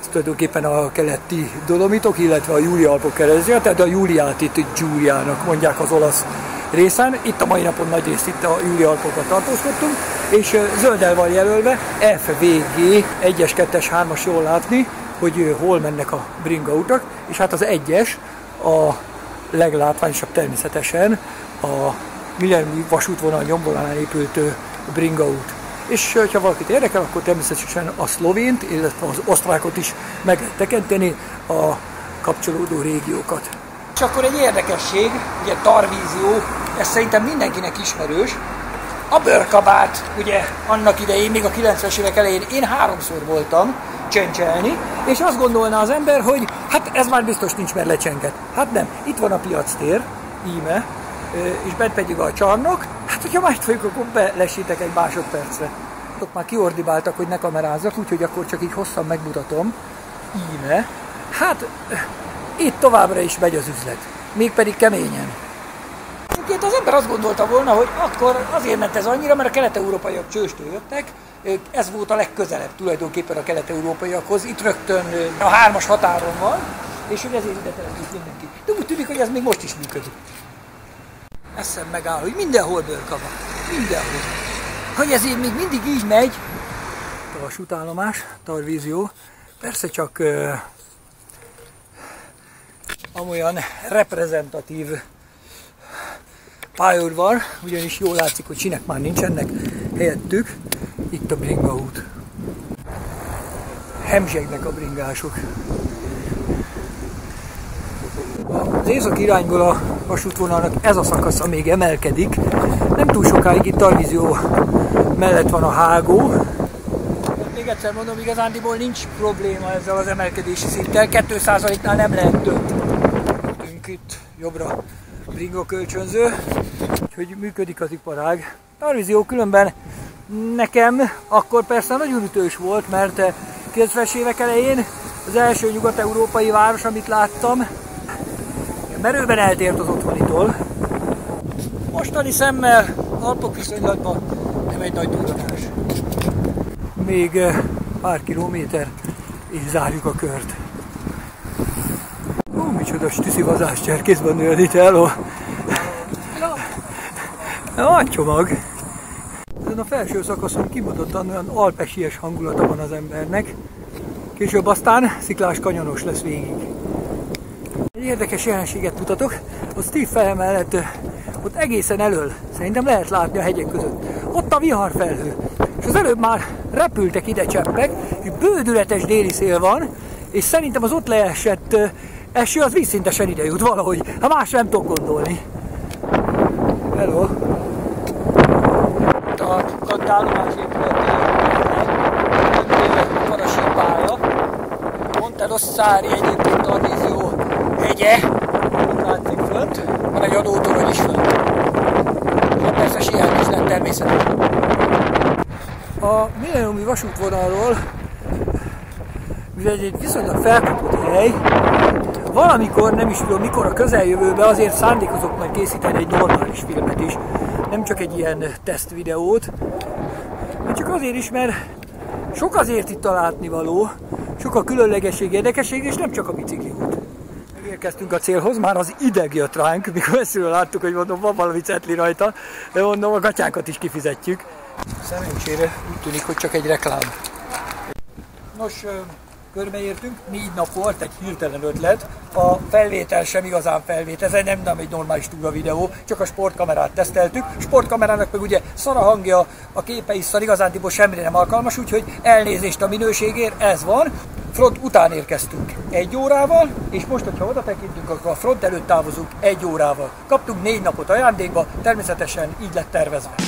Ez tulajdonképpen a keleti Dolomitok, illetve a Friuli Alpok keresztje, tehát a Giuliát itt Giuliának mondják az olasz részen. Itt a mai napon nagy részt itt a Friuli Alpokban tartózkodtunk, és zölddel van jelölve FVG 1-es, 2-es, 3-as, jól látni, hogy hol mennek a bringa utak, és hát az 1-es a leglátványosabb természetesen a millenniumi vasútvonal nyomvonalán épült bringaút. És ha valakit érdekel, akkor természetesen a szlovént, illetve az osztrákot is meg lehet tekinteni, a kapcsolódó régiókat. És akkor egy érdekesség, ugye Tarvisio, ez szerintem mindenkinek ismerős. A bőrkabát, ugye annak idején, még a 90-es évek elején én 3-szor voltam csencselni, és azt gondolná az ember, hogy hát ez már biztos nincs, mert lecsengett. Hát nem, itt van a piactér, íme, és bent pedig a csarnok, hát hogyha már itt vagyunk, akkor belesítek egy másodpercre. Ott már kiordibáltak, hogy ne kamerázzak, úgyhogy akkor csak így hosszan megmutatom, íme, hát itt továbbra is megy az üzlet, mégpedig keményen. Egyébként az ember azt gondolta volna, hogy akkor azért ment ez annyira, mert a kelet-európaiak csőstől jöttek, ez volt a legközelebb tulajdonképpen a kelet-európaiakhoz, itt rögtön a 3-as határon van, és hogy ezért ide települt mindenki. De úgy tűnik, hogy ez még most is működik. Eszem megáll, hogy mindenhol bőrkaba, mindenhol. Hogy ezért még mindig így megy. A vasútállomás, Tarvisio, persze csak amolyan reprezentatív pályaudvar, ugyanis jól látszik, hogy sinek már nincs, ennek helyettük itt a bringaút. Hemzsegnek a bringások. Az északi irányból a vasútvonalnak ez a szakasza még emelkedik. Nem túl sokáig itt Tarvisio mellett van a hágó. Még egyszer mondom, igazándiból nincs probléma ezzel az emelkedési szinttel. 2%-nál nem lehet több. Itt jobbra bringa kölcsönző, úgyhogy működik az iparág. Tarvisio különben nekem akkor persze nagyon ütős volt, mert 90-es évek elején az első nyugat-európai város, amit láttam, merőben eltért az otthonitól. Mostani szemmel Alpok viszonylatban nem egy nagy túlzás. Még pár kilométer és zárjuk a kört. Ó, micsoda stüszivazást cserkészben nőd itt el, ó. Nagy csomag. Ezen a felső szakaszon kimondottan olyan alpesies hangulata van az embernek. Később aztán sziklás kanyonos lesz végig. Egy érdekes jelenséget mutatok, ott Steve felemellett, ott egészen elől, szerintem lehet látni a hegyek között. Ott a viharfelhő, és az előbb már repültek ide cseppek, és bődületes déli szél van, és szerintem az ott leesett eső az vízszintesen ide jut valahogy, ha más nem tudok gondolni. Hello! A állomás épület van a sípálya, Monterosszári egyébként Tarvisio hegye, látszik fönt, van egy adótorony is fönt. Ja, persze síelni is lehet természetesen. A millenniumi vasútvonalról, mivel egy viszonylag felkapott hely, valamikor, nem is tudom mikor a közeljövőben, azért szándékozok majd készíteni egy normális filmet is. Nem csak egy ilyen teszt videót, mert csak azért is, mert sok azért itt a látnivaló, sok a különlegesség, érdekesség, és nem csak a bicikli út. Megérkeztünk a célhoz, már az ideg jött ránk, mikor messziről láttuk, hogy mondom, van valami cetli rajta, de mondom, a gatyánkat is kifizetjük. Szerencsére úgy tűnik, hogy csak egy reklám. Nos, körbeértünk, 4 nap volt, egy hirtelen ötlet, a felvétel sem igazán felvétel, ez nem egy normális túra videó, csak a sportkamerát teszteltük, a sportkamerának meg ugye szar a hangja, a képe is szar, igazándiból semmire nem alkalmas, úgyhogy elnézést a minőségért, ez van. Front után érkeztünk 1 órával, és most, hogyha oda tekintünk, akkor a front előtt távozunk 1 órával. Kaptunk 4 napot ajándékba, természetesen így lett tervezve.